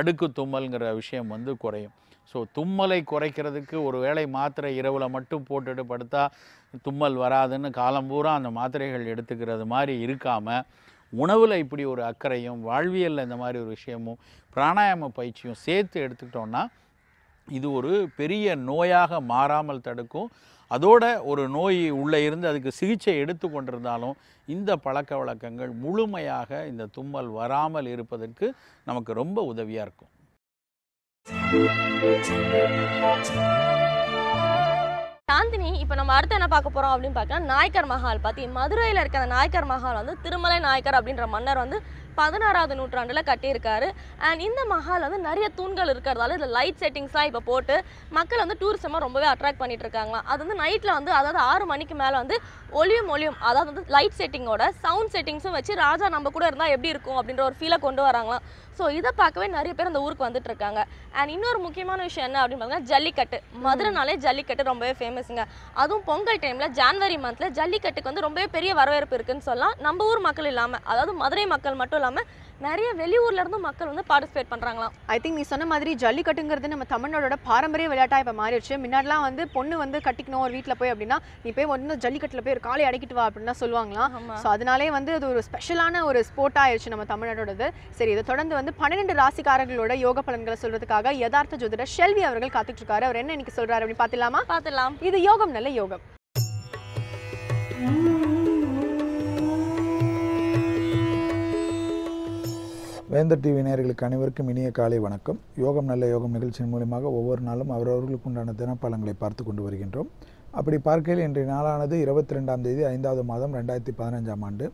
அடுக்கு தும்மல்ங்கிற விஷயம் வந்து குறையும். ஸோ தும்மலை குறைக்கிறதுக்கு ஒரு வேளை மாத்திரை இரவில் மட்டும் போட்டுட்டு படுத்தா தும்மல் வராதுன்னு காலம்பூரா அந்த மாத்திரைகள் எடுத்துக்கிறது மாதிரி இருக்காமல் உணவில் இப்படி ஒரு அக்கறையும் வாழ்வியலில் இந்த மாதிரி ஒரு விஷயமும் பிராணாயாம பயிற்சியும் சேர்த்து எடுத்துக்கிட்டோன்னா இது ஒரு பெரிய நோயாக மாறாமல் தடுக்கும். அதோட ஒரு நோய் உள்ளே இருந்து அதுக்கு சிகிச்சை எடுத்து கொண்டிருந்தாலும் இந்த பழக்க வழக்கங்கள் முழுமையாக இந்த தும்மல் வராமல் இருப்பதற்கு நமக்கு ரொம்ப உதவியாக இருக்கும். சாந்தினி இப்போ நம்ம அடுத்து என்ன பார்க்க போகிறோம் அப்படின்னு பார்த்தீங்கன்னா நாயக்கர் மஹால் பற்றி. மதுரையில் இருக்க அந்த நாயக்கர் மஹால் வந்து திருமலை நாயக்கர் அப்படின்ற மன்னர் வந்து 16வது நூற்றாண்டில் கட்டியிருக்காரு. அண்ட் இந்த மஹால் வந்து நிறைய தூண்கள் இருக்கிறதால இதில் லைட் செட்டிங்ஸ்லாம் இப்போ போட்டு மக்கள் வந்து டூரிசமாக ரொம்பவே அட்ராக்ட் பண்ணிட்டு இருக்காங்களாம். அது வந்து நைட்டில் வந்து அதாவது 6 மணிக்கு மேலே வந்து ஒளியும் அதாவது வந்து லைட் செட்டிங்கோட சவுண்ட் செட்டிங்ஸும் வச்சு ராஜா நம்ம கூட இருந்தால் எப்படி இருக்கும் அப்படின்ற ஒரு ஃபீலை கொண்டு வராங்களாம். ஸோ இதை பார்க்கவே நிறைய பேர் அந்த ஊருக்கு வந்துட்டு இருக்காங்க. அண்ட் இன்னொரு முக்கியமான விஷயம் என்ன அப்படின்னு பார்த்தீங்கன்னா ஜல்லிக்கட்டு. மதுரைனாலே ஜல்லிக்கட்டு ரொம்பவே ஃபேமஸுங்க. அதுவும் பொங்கல் டைமில் ஜான்வரி மந்தில் ஜல்லிக்கட்டுக்கு வந்து ரொம்பவே பெரிய வரவேற்பு இருக்குன்னு சொல்லலாம். நம்ம ஊர் மக்கள் இல்லாமல் அதாவது மதுரை மக்கள் மட்டும் இல்லாமல் நிறைய வெளியூர்ல இருந்து மக்கள் வந்து பார்ட்டிசிபேட் பண்றாங்களாம். ஐ திங்க் நீ சொன்ன மாதிரி ஜல்லிக்கட்டுங்கிறது நம்ம தமிழ்நாடோட பாரம்பரிய விளையாட்டா இப்ப மாறிடுச்சு. முன்னாடிலாம் வந்து பொண்ணு வந்து கட்டிக்கணும் ஒரு வீட்டில் போய் அப்படின்னா நீ போய் ஒன்றும் ஜல்லிக்கட்டுல போய் ஒரு காலை அடக்கிட்டு வா அப்படின்னா சொல்லுவாங்களாம். ஸோ அதனாலே வந்து அது ஒரு ஸ்பெஷலான ஒரு ஸ்போர்ட் ஆயிடுச்சு நம்ம தமிழ்நாடோடது. சரி, இதை தொடர்ந்து வந்து 12 ராசிக்காரர்களோட யோக பலன்களை சொல்றதுக்காக யதார்த்த ஜோதிடர் செல்வி அவர்கள் காத்துட்டு இருக்காரு. அவர் என்ன இன்னைக்கு சொல்றாரு அப்படின்னு பார்த்துலாம். இது யோகம் நல்ல யோகம். வேந்தர் டிவி நேயர்களுக்கு அனைவருக்கும் இனிய காலை வணக்கம். யோகம் நல்ல யோகம் நிகழ்ச்சியின் மூலமாக ஒவ்வொரு நாளும் அவரவர்களுக்கு உண்டான தினப்பலன்களை பார்த்து கொண்டு வருகின்றோம். அப்படி பார்க்கையில் இன்றைய நாளானது 22ஆம் தேதி 5வது மாதம் 2015ஆம் ஆண்டு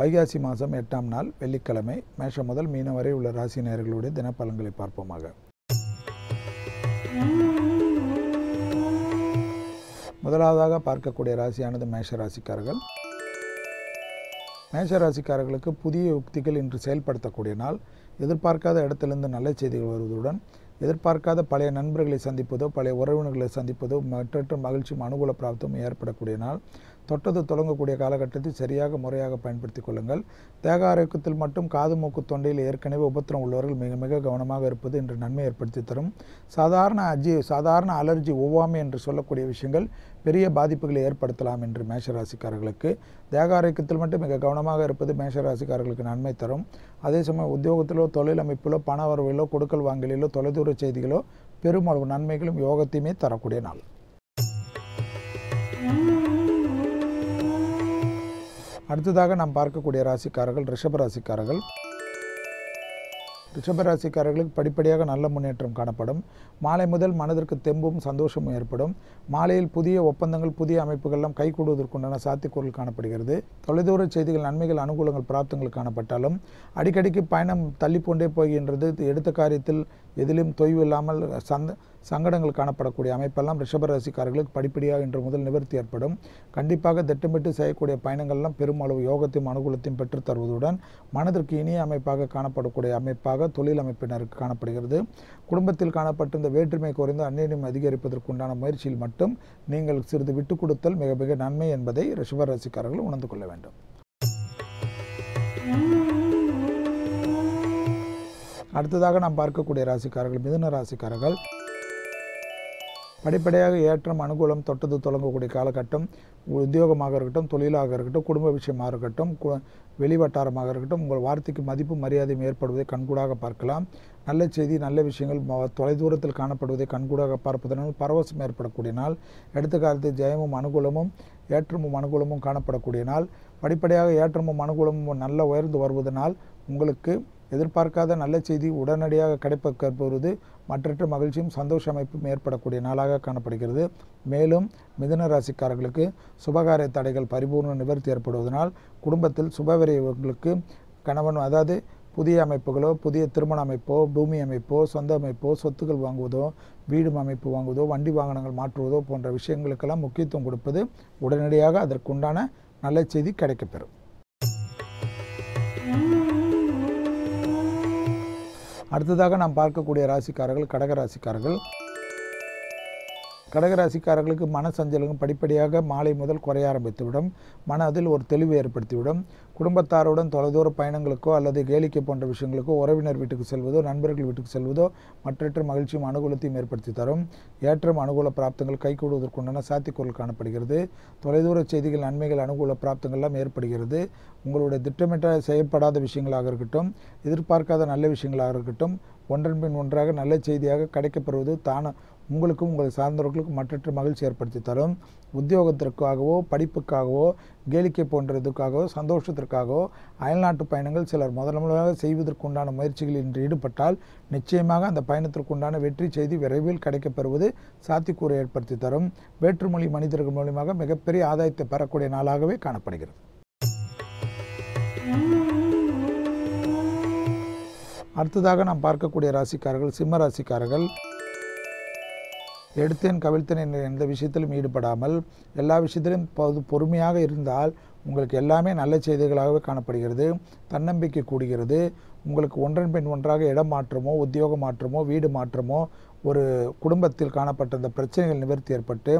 வைகாசி மாதம் 8ஆம் நாள் வெள்ளிக்கிழமை. மேஷம் முதல் மீனம் வரை உள்ள ராசி நேயர்களுடைய தினப்பலன்களை பார்ப்போமாக. முதலாவதாக பார்க்கக்கூடிய ராசியானது மேஷ ராசிக்காரர்கள். மேஷராசிக்காரர்களுக்கு புதிய யுக்திகள் இன்று செயல்படுத்தக்கூடிய நாள். எதிர்பார்க்காத இடத்திலிருந்து நல்ல செய்திகள் வருவதுடன் எதிர்பார்க்காத பழைய நண்பர்களை சந்திப்பதோ பழைய உறவினர்களை சந்திப்பதோ மற்ற மகிழ்ச்சியும் அனுகூல பிராப்தமும் ஏற்படக்கூடிய நாள். தொட்டது தொடங்கக்கூடிய காலகட்டத்தை சரியாக முறையாக பயன்படுத்தி கொள்ளுங்கள். தேக ஆரோக்கியத்தில் மட்டும் காது மூக்கு தொண்டையில் ஏற்கனவே உபத்திரம் உள்ளவர்கள் மிக மிக கவனமாக இருப்பது இன்று நன்மை ஏற்படுத்தி தரும். சாதாரண அலர்ஜி ஒவ்வாமை என்று சொல்லக்கூடிய விஷயங்கள் பெரிய பாதிப்புகளை ஏற்படுத்தலாம் என்று மேஷராசிக்காரர்களுக்கு. தேக ஆரோக்கியத்தில் மட்டும் மிக கவனமாக இருப்பது மேஷராசிக்காரர்களுக்கு நன்மை தரும். அதே சமயம் உத்தியோகத்திலோ தொழில் அமைப்பிலோ பண வரவிலோ கொடுக்கல் வாங்கலிலோ தொலைதூர செய்திகளோ பெருமளவு நன்மைகளும் யோகத்தையுமே தரக்கூடிய நாள். அடுத்ததாக நாம் பார்க்கக்கூடிய ராசிக்காரர்கள் ரிஷபராசிக்காரர்கள். ரிஷபராசிக்காரர்களுக்கு படிப்படியாக நல்ல முன்னேற்றம் காணப்படும். மாலை முதல் மனதிற்கு தெம்பும் சந்தோஷமும் ஏற்படும். மாலையில் புதிய ஒப்பந்தங்கள் புதிய அமைப்புகள்லாம் கைகூடுவதற்குண்டான சாத்தியக்கூறல் காணப்படுகிறது. தொலைதூர செய்திகள் நன்மைகள் அனுகூலங்கள் பிராப்தங்கள் காணப்பட்டாலும் அடிக்கடிக்கு பயணம் தள்ளிக்கொண்டே போகின்றது. எடுத்த காரியத்தில் எதிலும் தொய்வு இல்லாமல் சங்கடங்கள் காணப்படக்கூடிய அமைப்பெல்லாம் ரிஷபராசிக்காரர்களுக்கு படிப்படியாக இன்று முதல் நிவர்த்தி ஏற்படும். கண்டிப்பாக திட்டமிட்டு செய்யக்கூடிய பயணங்கள்லாம் பெருமளவு யோகத்தையும் அனுகூலத்தையும் பெற்று தருவதுடன் மனதிற்கு இனிய அமைப்பாக காணப்படக்கூடிய அமைப்பாக தொழில் அமைப்பினருக்கு காணப்படுகிறது. குடும்பத்தில் காணப்பட்டிருந்த வேற்றுமை குறைந்து அந்நியம் அதிகரிப்பதற்குண்டான முயற்சியில் மட்டும் நீங்கள் சிறிது விட்டு கொடுத்தல் மிக மிக நன்மை என்பதை ரிஷபராசிக்காரர்கள் உணர்ந்து கொள்ள வேண்டும். அடுத்ததாக நாம் பார்க்கக்கூடிய ராசிக்காரர்கள் மிதுன ராசிக்காரர்கள். படிப்படியாக ஏற்றம் அனுகூலம் தொட்டது தொடங்கக்கூடிய காலகட்டம். உத்தியோகமாக இருக்கட்டும், தொழிலாக இருக்கட்டும், குடும்ப விஷயமாக இருக்கட்டும், வெளிவட்டாரமாக இருக்கட்டும், உங்கள் வார்த்தைக்கு மதிப்பு மரியாதையும் ஏற்படுவதை கண்கூடாக பார்க்கலாம். நல்ல செய்தி நல்ல விஷயங்கள் தொலைதூரத்தில் காணப்படுவதை கண்கூடாக பார்ப்பதனால் பரவசம் ஏற்படக்கூடிய நாள். எடுத்த காலத்தில் ஜெயமும் அனுகூலமும் ஏற்றமும் அனுகூலமும் காணப்படக்கூடிய நாள். படிப்படியாக ஏற்றமும் அனுகூலமும் நல்ல உயர்ந்து வருவதனால் உங்களுக்கு எதிர்பார்க்காத நல்ல செய்தி உடனடியாக கிடைப்பது மற்ற மகிழ்ச்சியும் சந்தோஷ அமைப்பும் ஏற்படக்கூடிய நாளாக காணப்படுகிறது. மேலும் மிதுன ராசிக்காரர்களுக்கு சுபகாரிய தடைகள் பரிபூர்ண நிவர்த்தி ஏற்படுவதனால் குடும்பத்தில் சுபவிரைவுகளுக்கு கணவன் அதாவது புதிய அமைப்புகளோ புதிய திருமண அமைப்போ பூமி அமைப்போ சொந்த அமைப்போ சொத்துக்கள் வாங்குவதோ வீடு அமைப்பு வாங்குவதோ வண்டி வாகனங்கள் மாற்றுவதோ போன்ற விஷயங்களுக்கெல்லாம் முக்கியத்துவம் கொடுப்பது உடனடியாக அதற்குண்டான நல்ல செய்தி கிடைக்கப்பெறும். அடுத்ததாக நாம் பார்க்கக்கூடிய ராசிக்காரர்கள் கடகராசிக்காரர்கள். கடகராசிக்காரர்களுக்கு மனசஞ்சலகம் படிப்படியாக மாலை முதல் குறைய ஆரம்பித்துவிடும். மனதில் ஒரு தெளிவு ஏற்படுத்திவிடும். குடும்பத்தாருடன் தொலைதூர பயணங்களுக்கோ அல்லது கேளிக்கை போன்ற விஷயங்களுக்கோ உறவினர் வீட்டுக்கு செல்வதோ நண்பர்கள் வீட்டுக்கு செல்வதோ மற்ற மகிழ்ச்சியும் அனுகூலத்தையும் ஏற்படுத்தி தரும். ஏற்றம் அனுகூல பிராப்தங்கள் கைகூடுவதற்குண்டான சாத்தியக்கூறல் காணப்படுகிறது. தொலைதூர செய்திகள் நன்மைகள் அனுகூல பிராப்தங்கள்லாம் ஏற்படுகிறது. உங்களுடைய திட்டமிட்ட செய்யப்படாத விஷயங்களாக இருக்கட்டும், எதிர்பார்க்காத நல்ல விஷயங்களாக இருக்கட்டும், ஒன்றன் பின் ஒன்றாக நல்ல செய்தியாக கிடைக்கப்பெறுவது தான உங்களுக்கும் உங்கள் சார்ந்தவர்களுக்கும் மற்றற்ற மகிழ்ச்சி ஏற்படுத்தி தரும். உத்தியோகத்திற்காகவோ படிப்புக்காகவோ கேளிக்கை போன்றதுக்காகவோ சந்தோஷத்திற்காகவோ அயல்நாட்டு பயணங்கள் சிலர் முதன்முறையாக செய்வதற்குண்டான முயற்சிகளில் இன்று ஈடுபட்டால் நிச்சயமாக அந்த பயணத்திற்குண்டான வெற்றி செய்தி விரைவில் கிடைக்கப்பெறுவது சாத்தியக்கூறு ஏற்படுத்தி தரும். வேற்றுமொழி மனிதர்கள் மூலமாக மிகப்பெரிய ஆதாயத்தை பெறக்கூடிய நாளாகவே காணப்படுகிறது. அடுத்ததாக நாம் பார்க்கக்கூடிய ராசிக்காரர்கள் சிம்ம ராசிக்காரர்கள். எடுத்தேன் கவிழ்த்தேன் என்ற எந்த விஷயத்திலும் ஈடுபடாமல் எல்லா விஷயத்திலும் பொறுமையாக இருந்தால் உங்களுக்கு எல்லாமே நல்ல செய்திகளாகவே காணப்படுகிறது. தன்னம்பிக்கை கூடுகிறது. உங்களுக்கு ஒன்றன் பின் ஒன்றாக இடம் மாற்றமோ உத்தியோக மாற்றமோ வீடு மாற்றமோ ஒரு குடும்பத்தில் காணப்பட்ட அந்த பிரச்சனைகள் நிவர்த்தி ஏற்பட்டு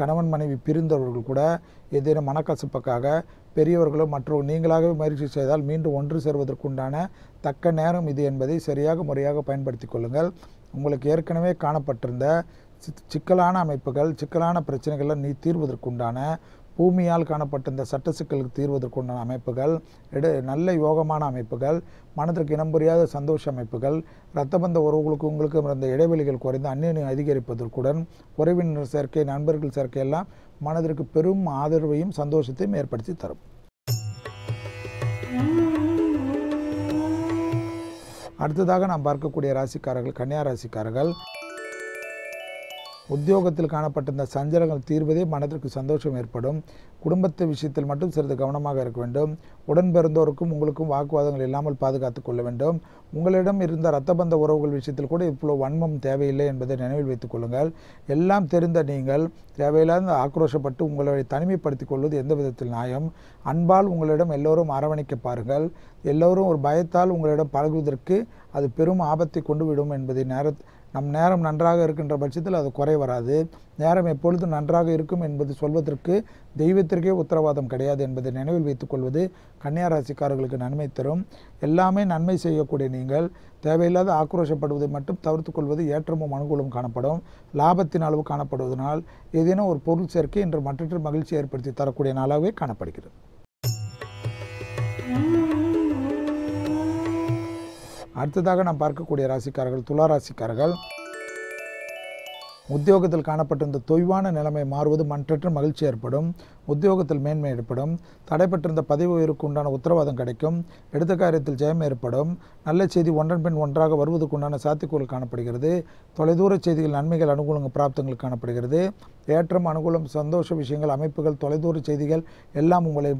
கணவன் மனைவி பிரிந்தவர்கள் கூட ஏதேனும் மனக்கசப்புக்காக பெரியவர்களோ மற்றும் நீங்களாகவே முயற்சி செய்தால் மீண்டும் ஒன்று சேர்வதற்குண்டான தக்க நேரம் இது என்பதை சரியாக முறையாக பயன்படுத்தி கொள்ளுங்கள். உங்களுக்கு ஏற்கனவே காணப்பட்டிருந்த சிக்கலான அமைப்புகள் சிக்கலான பிரச்சனைகளை நீ தீர்வதற்குண்டான பூமியால் காணப்பட்ட இந்த சட்ட சிக்கலுக்கு தீர்வதற்குண்டான அமைப்புகள் நல்ல யோகமான அமைப்புகள் மனதிற்கு இனம் புரியாத சந்தோஷ அமைப்புகள் இரத்தபந்த உறவுகளுக்கு உங்களுக்கு இருந்த இடைவெளிகள் குறைந்து அந்நியனை அதிகரிப்பதற்குடன் உறவினர் சேர்க்கை நண்பர்கள் சேர்க்கையெல்லாம் மனதிற்கு பெரும் ஆதரவையும் சந்தோஷத்தையும் ஏற்படுத்தி தரும். அடுத்ததாக நாம் பார்க்கக்கூடிய ராசிக்காரர்கள் கன்னியா ராசிக்காரர்கள். உத்தியோகத்தில் காணப்பட்ட இந்த சஞ்சலங்கள் தீர்வதே மனதிற்கு சந்தோஷம் ஏற்படும். குடும்பத்து விஷயத்தில் மட்டும் சிறிது கவனமாக இருக்க வேண்டும். உடன் பிறந்தோருக்கும் உங்களுக்கும் வாக்குவாதங்கள் இல்லாமல் பாதுகாத்து கொள்ள வேண்டும். உங்களிடம் இருந்த இரத்தபந்த உறவுகள் விஷயத்தில் கூட இவ்வளோ வன்மம் தேவையில்லை என்பதை நினைவில் வைத்துக் கொள்ளுங்கள். எல்லாம் தெரிந்த நீங்கள் தேவையில்லாத ஆக்ரோஷப்பட்டு உங்களை தனிமைப்படுத்திக் கொள்வது எந்த விதத்தில் நியாயம்? அன்பால் உங்களிடம் எல்லோரும் அரவணைக்க பாருங்கள். எல்லோரும் ஒரு பயத்தால் உங்களிடம் பழகுவதற்கு அது பெரும் ஆபத்தை கொண்டு விடும் என்பதை நம் நேரம் நன்றாக இருக்கின்ற பட்சத்தில் அது குறை வராது. நேரம் எப்பொழுதும் நன்றாக இருக்கும் என்பது சொல்வதற்கு தெய்வத்திற்கே உத்தரவாதம் கிடையாது என்பதை நினைவில் வைத்துக் கொள்வது கன்னியா ராசிக்காரர்களுக்கு நன்மை தரும். எல்லாமே நன்மை செய்யக்கூடிய நீங்கள் தேவையில்லாத ஆக்ரோஷப்படுவதை மட்டும் தவிர்த்துக்கொள்வது ஏற்றமும் அனுகூலம் காணப்படும். லாபத்தின் அளவு காணப்படுவதனால் ஏதேனும் ஒரு பொருள் சேர்க்கை இன்று மற்ற மகிழ்ச்சி ஏற்படுத்தி தரக்கூடிய நாளாகவே காணப்படுகிறது. அடுத்ததாக நாம் பார்க்கக்கூடிய ராசிக்காரர்கள் துலா ராசிக்காரர்கள். உத்தியோகத்தில் காணப்பட்டிருந்த தொய்வான நிலைமை மாறுவது மற்றற்ற மகிழ்ச்சி ஏற்படும். உத்தியோகத்தில் மேன்மை ஏற்படும். தடைப்பட்டிருந்த பதவி உயர்வுக்கு உண்டான உத்தரவாதம் கிடைக்கும். எடுத்த காரியத்தில் ஜெயம் ஏற்படும். நல்ல செய்தி ஒன்றன் பின் ஒன்றாக வருவதற்குண்டான சாத்தியக்கூறு காணப்படுகிறது. தொலைதூர செய்திகள் நன்மைகள் அனுகூலங்கள் பிராப்தங்கள் காணப்படுகிறது. ஏற்றம் அனுகூலம் சந்தோஷ விஷயங்கள் அமைப்புகள் தொலைதூர செய்திகள் எல்லாம் உங்களை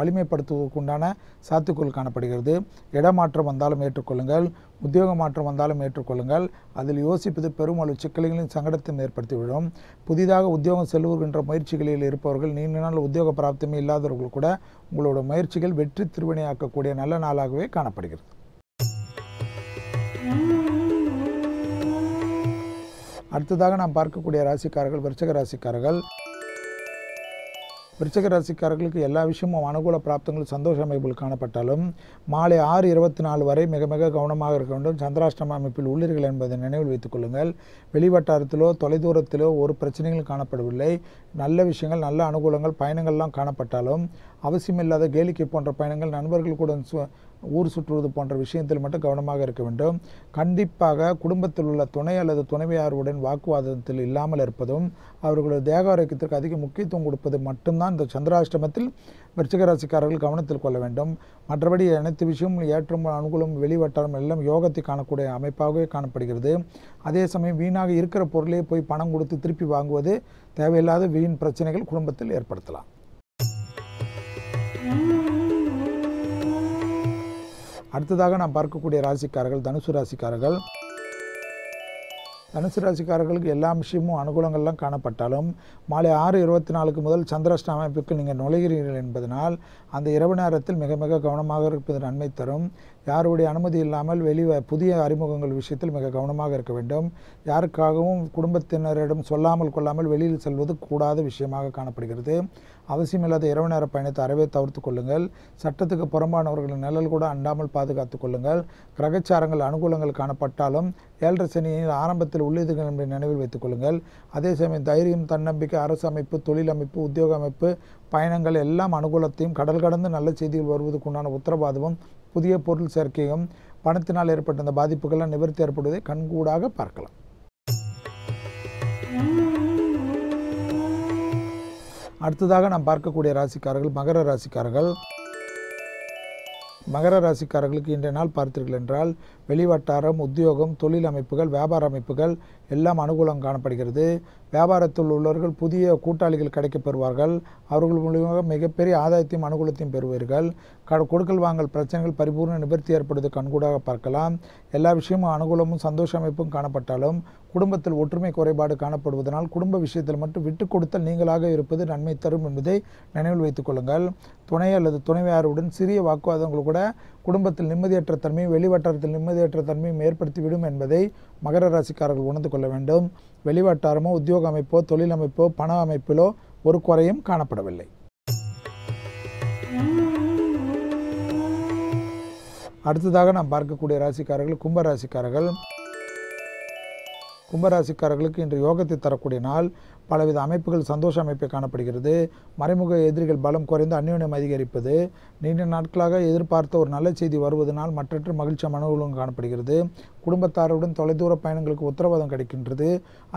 வலிமைப்படுத்துவதற்குண்டான சாத்தியக்கூறு காணப்படுகிறது. இடமாற்றம் வந்தாலும் ஏற்றுக்கொள்ளுங்கள். உத்தியோக மாற்றம் வந்தாலும் ஏற்றுக்கொள்ளுங்கள். அதில் யோசிப்பது பெருமளவு சிக்கல்களின் சங்கடத்தையும் ஏற்படுத்திவிடும். புதிதாக உத்தியோகம் செல்லுகின்ற முயற்சிகளில் இருப்பவர்கள் நீண்ட நாள் உத்தியோக பிராப்தமே இல்லாதவர்கள் கூட உங்களோட முயற்சிகள் வெற்றி திருவினையாக்கக்கூடிய நல்ல நாளாகவே காணப்படுகிறது. அடுத்ததாக நாம் பார்க்கக்கூடிய ராசிக்காரர்கள் விருச்சிக ராசிக்காரர்கள். விருச்சிக ராசிக்காரர்களுக்கு எல்லா விஷயமும் அனுகூல பிராப்தங்கள் சந்தோஷ அமைப்பில் காணப்பட்டாலும் மாலை 6:24 வரை மிக மிக கவனமாக இருக்க வேண்டும். சந்திராஷ்டம அமைப்பில் உள்ளீர்கள் என்பதை நினைவில் வைத்துக் கொள்ளுங்கள். வெளிவட்டாரத்திலோ தொலைதூரத்திலோ ஒரு பிரச்சனைகள் காணப்படவில்லை. நல்ல விஷயங்கள் நல்ல அனுகூலங்கள் பயணங்கள்லாம் காணப்பட்டாலும் அவசியமில்லாத கேளிக்கை போன்ற பயணங்கள் நண்பர்கள் கூட ஊர் சுற்றுவது போன்ற விஷயத்தில் மட்டும் கவனமாக இருக்க வேண்டும். கண்டிப்பாக குடும்பத்தில் உள்ள துணை அல்லது துணைவியாருடன் வாக்குவாதத்தில் இல்லாமல் இருப்பதும் அவர்களது தேக ஆரோக்கியத்திற்கு அதிக முக்கியத்துவம் கொடுப்பது மட்டும்தான் இந்த சந்திராஷ்டமத்தில் விருச்சிக ராசிக்காரர்கள் கவனத்தில் கொள்ள வேண்டும். மற்றபடி அனைத்து விஷயமும் ஏற்றம் அனுகூலம் வெளிவட்டாரம் எல்லாம் யோகத்தை காணக்கூடிய அமைப்பாகவே காணப்படுகிறது. அதே சமயம் வீணாக இருக்கிற பொருளே போய் பணம் கொடுத்து திருப்பி வாங்குவது தேவையில்லாத வீண் பிரச்சனைகள் குடும்பத்தில் ஏற்படுத்தலாம். அடுத்ததாக நாம் பார்க்கக்கூடிய ராசிக்காரர்கள் தனுசு ராசிக்காரர்கள். தனுசு ராசிக்காரர்களுக்கு எல்லா விஷயமும் அனுகூலங்கள்லாம் காணப்பட்டாலும் மாலை 6:24 முதல் சந்திராஷ்டம அமைப்புக்கு நீங்கள் நுழைகிறீர்கள் என்பதனால் அந்த இரவு நேரத்தில் மிக மிக கவனமாக இருப்பது நன்மை தரும். யாருடைய அனுமதி இல்லாமல் புதிய அறிமுகங்கள் விஷயத்தில் மிக கவனமாக இருக்க வேண்டும். யாருக்காகவும் குடும்பத்தினரிடம் சொல்லாமல் கொள்ளாமல் வெளியில் செல்வது கூடாத விஷயமாக காணப்படுகிறது. அவசியமில்லாத இரவு நேர பயணத்தை அறவே தவிர்த்து கொள்ளுங்கள். சட்டத்துக்கு புறம்பானவர்களின் நிழல் கூட அண்டாமல் பாதுகாத்துக் கொள்ளுங்கள். கிரகச்சாரங்கள் அனுகூலங்கள் காணப்பட்டாலும் 7:30 ஆரம்பத்தில் உள்ளீர்கள் என்பதை நினைவில் வைத்துக் கொள்ளுங்கள். அதே சமயம் தைரியம் தன்னம்பிக்கை அரசு அமைப்பு தொழில் அமைப்பு உத்தியோக அமைப்பு பயணங்கள் எல்லாம் அனுகூலத்தையும் கடல் கடந்து நல்ல செய்திகள் வருவதற்குண்டான உத்தரவாதமும் புதிய பொருள் சேர்க்கையும் பணத்தினால் ஏற்பட்ட அந்த பாதிப்புகள்லாம் நிவர்த்தி ஏற்படுவதை கண்கூடாக பார்க்கலாம். அடுத்ததாக நாம் பார்க்கக்கூடிய ராசிக்காரர்கள் மகர ராசிக்காரர்கள். மகர ராசிக்காரர்களுக்கு இன்றைய நாள் பார்த்தீர்கள் என்றால் வெளிவட்டாரம், உத்தியோகம், தொழில் அமைப்புகள், வியாபார அமைப்புகள் எல்லாம் அனுகூலம் காணப்படுகிறது. வியாபாரத்தில் உள்ளவர்கள் புதிய கூட்டாளிகள் கிடைக்கப்பெறுவார்கள். அவர்கள் மூலமாக மிகப்பெரிய ஆதாயத்தையும் அனுகூலத்தையும் பெறுவீர்கள். கொடுக்கல் வாங்கல் பிரச்சனைகள் பரிபூர்ண நிவர்த்தி ஏற்படுவது கண்கூடாக பார்க்கலாம். எல்லா விஷயமும் அனுகூலமும் சந்தோஷ அமைப்பும் காணப்பட்டாலும் குடும்பத்தில் ஒற்றுமை குறைபாடு காணப்படுவதனால் குடும்ப விஷயத்தில் மட்டும் விட்டு கொடுத்தல் நீங்களாக இருப்பது நன்மை தரும் என்பதை நினைவில் வைத்துக் கொள்ளுங்கள். துணை அல்லது துணைவியாருடன் சிறிய வாக்குவாதங்கள் கூட குடும்பத்தில் நிம்மதியற்ற தன்மையும் வெளிவட்டாரத்தில் நிம்மதியற்ற தன்மையும் ஏற்படுத்திவிடும் என்பதை மகர ராசிக்காரர்கள் உணர்ந்து கொள்ள வேண்டும். வெளிவட்டாரமோ, உத்தியோக அமைப்போ, தொழில் அமைப்போ, பண அமைப்பிலோ ஒரு குறையும் காணப்படவில்லை. அடுத்ததாக நாம் பார்க்கக்கூடிய ராசிக்காரர்கள் கும்பராசிக்காரர்கள். கும்பராசிக்காரர்களுக்கு இன்று யோகத்தை தரக்கூடிய நாள். பலவித அமைப்புகள் சந்தோஷ அமைப்பை காணப்படுகிறது. மறைமுக எதிரிகள் பலம் குறைந்து அந்யோன்யம் அதிகரிப்பது. நீண்ட நாட்களாக எதிர்பார்த்த ஒரு நல்ல செய்தி வருவதனால் மற்றற்ற மகிழ்ச்சி மனோகுலம் காணப்படுகிறது. குடும்பத்தாருடன் தொலைதூர பயணங்களுக்கு உத்தரவாதம் கிடைக்கின்றது.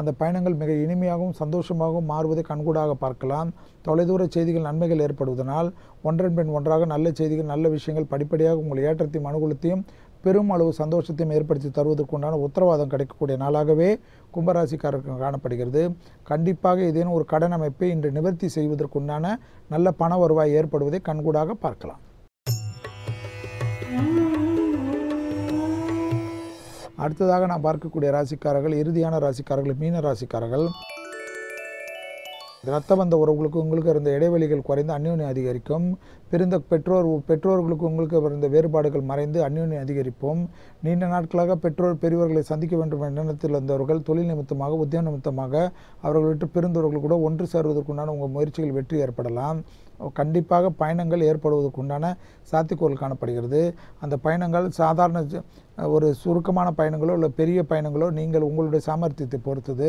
அந்த பயணங்கள் மிக இனிமையாகவும் சந்தோஷமாகவும் மாறுவதை கண்கூடாக பார்க்கலாம். தொலைதூர செய்திகள் நன்மைகள் ஏற்படுவதனால் ஒன்றன் பின் ஒன்றாக நல்ல செய்திகள், நல்ல விஷயங்கள் படிப்படியாக உங்கள் ஏற்றத்தையும் அனுகூலத்தையும் பெரும் அளவு சந்தோஷத்தையும் ஏற்படுத்தி தருவதற்குண்டான உத்தரவாதம் கிடைக்கக்கூடிய நாளாகவே கும்பராசிக்காரருக்கு காணப்படுகிறது. கண்டிப்பாக ஏதேனும் ஒரு கடன் அமைப்பை இன்று நிவர்த்தி செய்வதற்குண்டான நல்ல பண வருவாய் ஏற்படுவதை கண்கூடாக பார்க்கலாம். அடுத்ததாக நாம் பார்க்கக்கூடிய ராசிக்காரர்கள் இறுதியான ராசிக்காரர்கள் மீன ராசிக்காரர்கள். ரத்த பந்த உறவுகளுக்கு உங்களுக்கு இருந்த இடைவெளிகள் குறைந்து அந்யோன்யம் அதிகரிக்கும். பிறந்த பெற்றோர்களுக்கு உங்களுக்கு இருந்த வேறுபாடுகள் மறைந்து அந்யோன்யம் அதிகரிப்போம். நீண்ட நாட்களாக பெற்றோர் பெரியவர்களை சந்திக்க வேண்டும் என்ற எண்ணத்தில் இருந்தவர்கள் தொழில் நிமித்தமாக, உத்தியோக நிமித்தமாக அவர்கள் விட்டு பிரிந்தவர்கள் கூட ஒன்று சேருவதற்குண்டான உங்கள் முயற்சிகள் வெற்றி ஏற்படலாம். கண்டிப்பாக பயணங்கள் ஏற்படுவதற்குண்டான சாத்தியக்கூறு காணப்படுகிறது. அந்த பயணங்கள் சாதாரண ஒரு சுருக்கமான பயணங்களோ இல்லை பெரிய பயணங்களோ நீங்கள் உங்களுடைய சாமர்த்தியத்தை பொறுத்தது.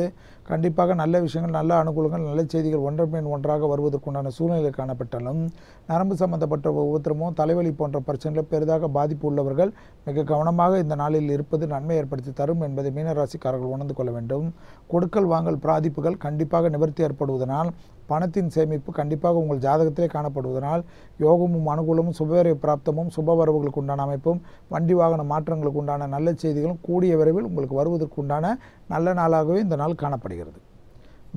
கண்டிப்பாக நல்ல விஷயங்கள், நல்ல அனுகூலங்கள், நல்ல செய்திகள் ஒன்றன் பின் ஒன்றாக வருவதற்குண்டான சூழ்நிலை காணப்பட்டாலும் நரம்பு சம்பந்தப்பட்ட ஒவ்வொருத்தரமோ, தலைவலி போன்ற பிரச்சனைகளை பெரிதாக பாதிப்பு உள்ளவர்கள் மிக கவனமாக இந்த நாளில் இருப்பது நன்மை ஏற்படுத்தி தரும் என்பதை மீனராசிக்காரர்கள் உணர்ந்து கொள்ள வேண்டும். கொடுக்கல் வாங்கல் பாதிப்புகள் கண்டிப்பாக நிவர்த்தி ஏற்படுவதனால் பணத்தின் சேமிப்பு கண்டிப்பாக உங்கள் ஜாதகத்திலே காணப்படுவதனால் யோகமும் அனுகூலமும் சுபவரிய பிராப்தமும் சுப வரவுகளுக்கு உண்டான அமைப்பும் வண்டி வாகன மாற்றங்களுக்கு உண்டான நல்ல செய்திகளும் கூடிய விரைவில் உங்களுக்கு வருவதற்குண்டான நல்ல நாளாகவே இந்த நாள் காணப்படுகிறது.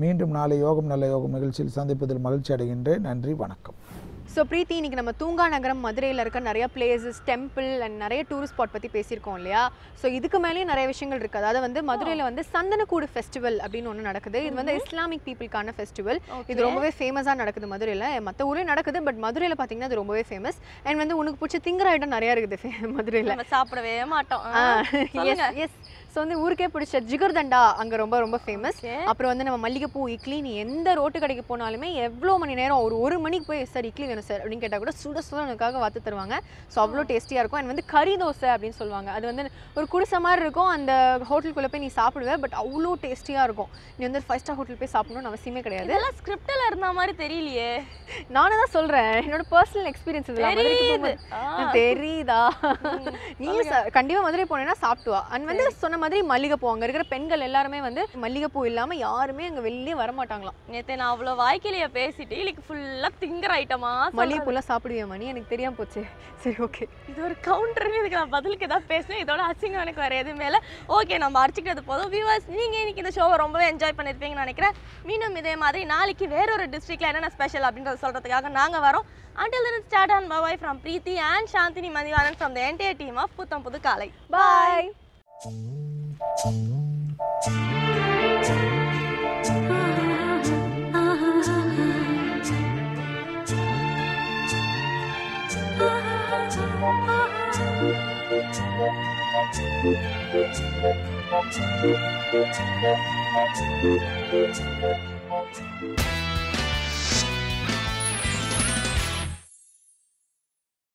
மீண்டும் நாளை யோகம் நல்ல யோகம் நிகழ்ச்சியில் சந்திப்பதில் மகிழ்ச்சி அடைகின்றேன். நன்றி, வணக்கம். ஸோ பிரீத்தி, இன்றைக்கி நம்ம தூங்கா நகரம் மதுரையில் இருக்க நிறைய பிளேசஸ், டெம்பிள் அண்ட் நிறைய டூரிஸ்ட் ஸ்பாட் பற்றி பேசியிருக்கோம் இல்லையா? ஸோ இதுக்கு மேலேயும் நிறைய விஷயங்கள் இருக்குது. அதாவது வந்து மதுரையில் வந்து சந்தனக்கூடு ஃபெஸ்டிவல் அப்படின்னு ஒன்று நடக்குது. இது வந்து இஸ்லாமிக் பீப்புளுக்கான ஃபெஸ்டிவல். இது ரொம்பவே ஃபேமஸாக நடக்குது மதுரையில். மற்ற ஊரே நடக்குது, பட் மதுரையில் பார்த்தீங்கன்னா அது ரொம்பவே ஃபேமஸ். அண்ட் வந்து உனக்கு பிடிச்ச திங்கிற ஐட்டம் நிறையா இருக்குது மதுரையில். சாப்பிடவே மாட்டோம். எஸ், ஸோ வந்து ஊருக்கே பிடிச்ச ஜிகர்தண்டா அங்கே ரொம்ப ரொம்ப ஃபேமஸ். அப்புறம் வந்து நம்ம மல்லிகைப்பூ இட்லி, நீ எந்த ரோட்டு கடைக்கு போனாலுமே எவ்வளோ மணி நேரம் ஒரு மணிக்கு போய் சார் இட்லி வேணும் சார் அப்படின்னு கேட்டால் கூட சுட சுட எனக்காக வாத்து தருவாங்க. ஸோ அவ்வளோ டேஸ்டியாக இருக்கும். அண்ட் வந்து கறி தோசை அப்படின்னு சொல்லுவாங்க. அது வந்து ஒரு குடிசை மாதிரி இருக்கும். அந்த ஹோட்டலுக்குள்ளே போய் நீ சாப்பிடுவே, பட் அவ்வளோ டேஸ்டியாக இருக்கும். நீ வந்து ஃபைவ் ஸ்டார் ஹோட்டல் போய் சாப்பிடணும்னு அவசியமே கிடையாது. எல்லாம் ஸ்கிரிப்டில் இருந்த மாதிரி தெரியலையே. நானும் தான் சொல்கிறேன், என்னோட பர்சனல் எக்ஸ்பீரியன்ஸ் இதெல்லாம் தெரியுதா? நீ கண்டிப்பாக மதுரை போனேன்னா சாப்பிடுவா. அண்ட் வந்து சொன்ன மாதிரி மல்லிகைப்பூ அங்கே இருக்கிற பெண்கள் எல்லாருமே வந்து மல்லிகைப்பூ இல்லாமல் யாருமே அங்கே வெளியே வரமாட்டாங்களாம். நேற்று நான் அவ்வளோ வாய்க்கிலையா பேசிட்டு இன்னைக்கு ஃபுல்லாக திங்கிற ஐட்டமா மல்லிகைப்பூலாம் சாப்பிடுவேன் மணி எனக்கு தெரியாமல் போச்சு. சரி, ஓகே, இது ஒரு கவுண்டர்னு இதுக்கு நான் பதிலுக்கு ஏதாவது பேசினேன். இதோட அசிங்கம் எனக்கு வேறு எதுவுமே இல்லை. ஓகே, நம்ம அடிச்சுக்கிறது போதும். வியூவர்ஸ், நீங்கள் இன்னைக்கு இந்த ஷோவை ரொம்பவே என்ஜாய் பண்ணியிருப்பீங்கன்னு நினைக்கிறேன். மீண்டும் இதே மாதிரி நாளைக்கு வேற ஒரு டிஸ்ட்ரிக்டில் என்னென்ன ஸ்பெஷல் அப்படின்றத சொல்கிறதுக்காக நாங்கள் வரோம். Until then, it's Tata and bye-bye from Preeti and Shanthini Madhivanan from the entire team of Putham Puthu Kalai. Bye.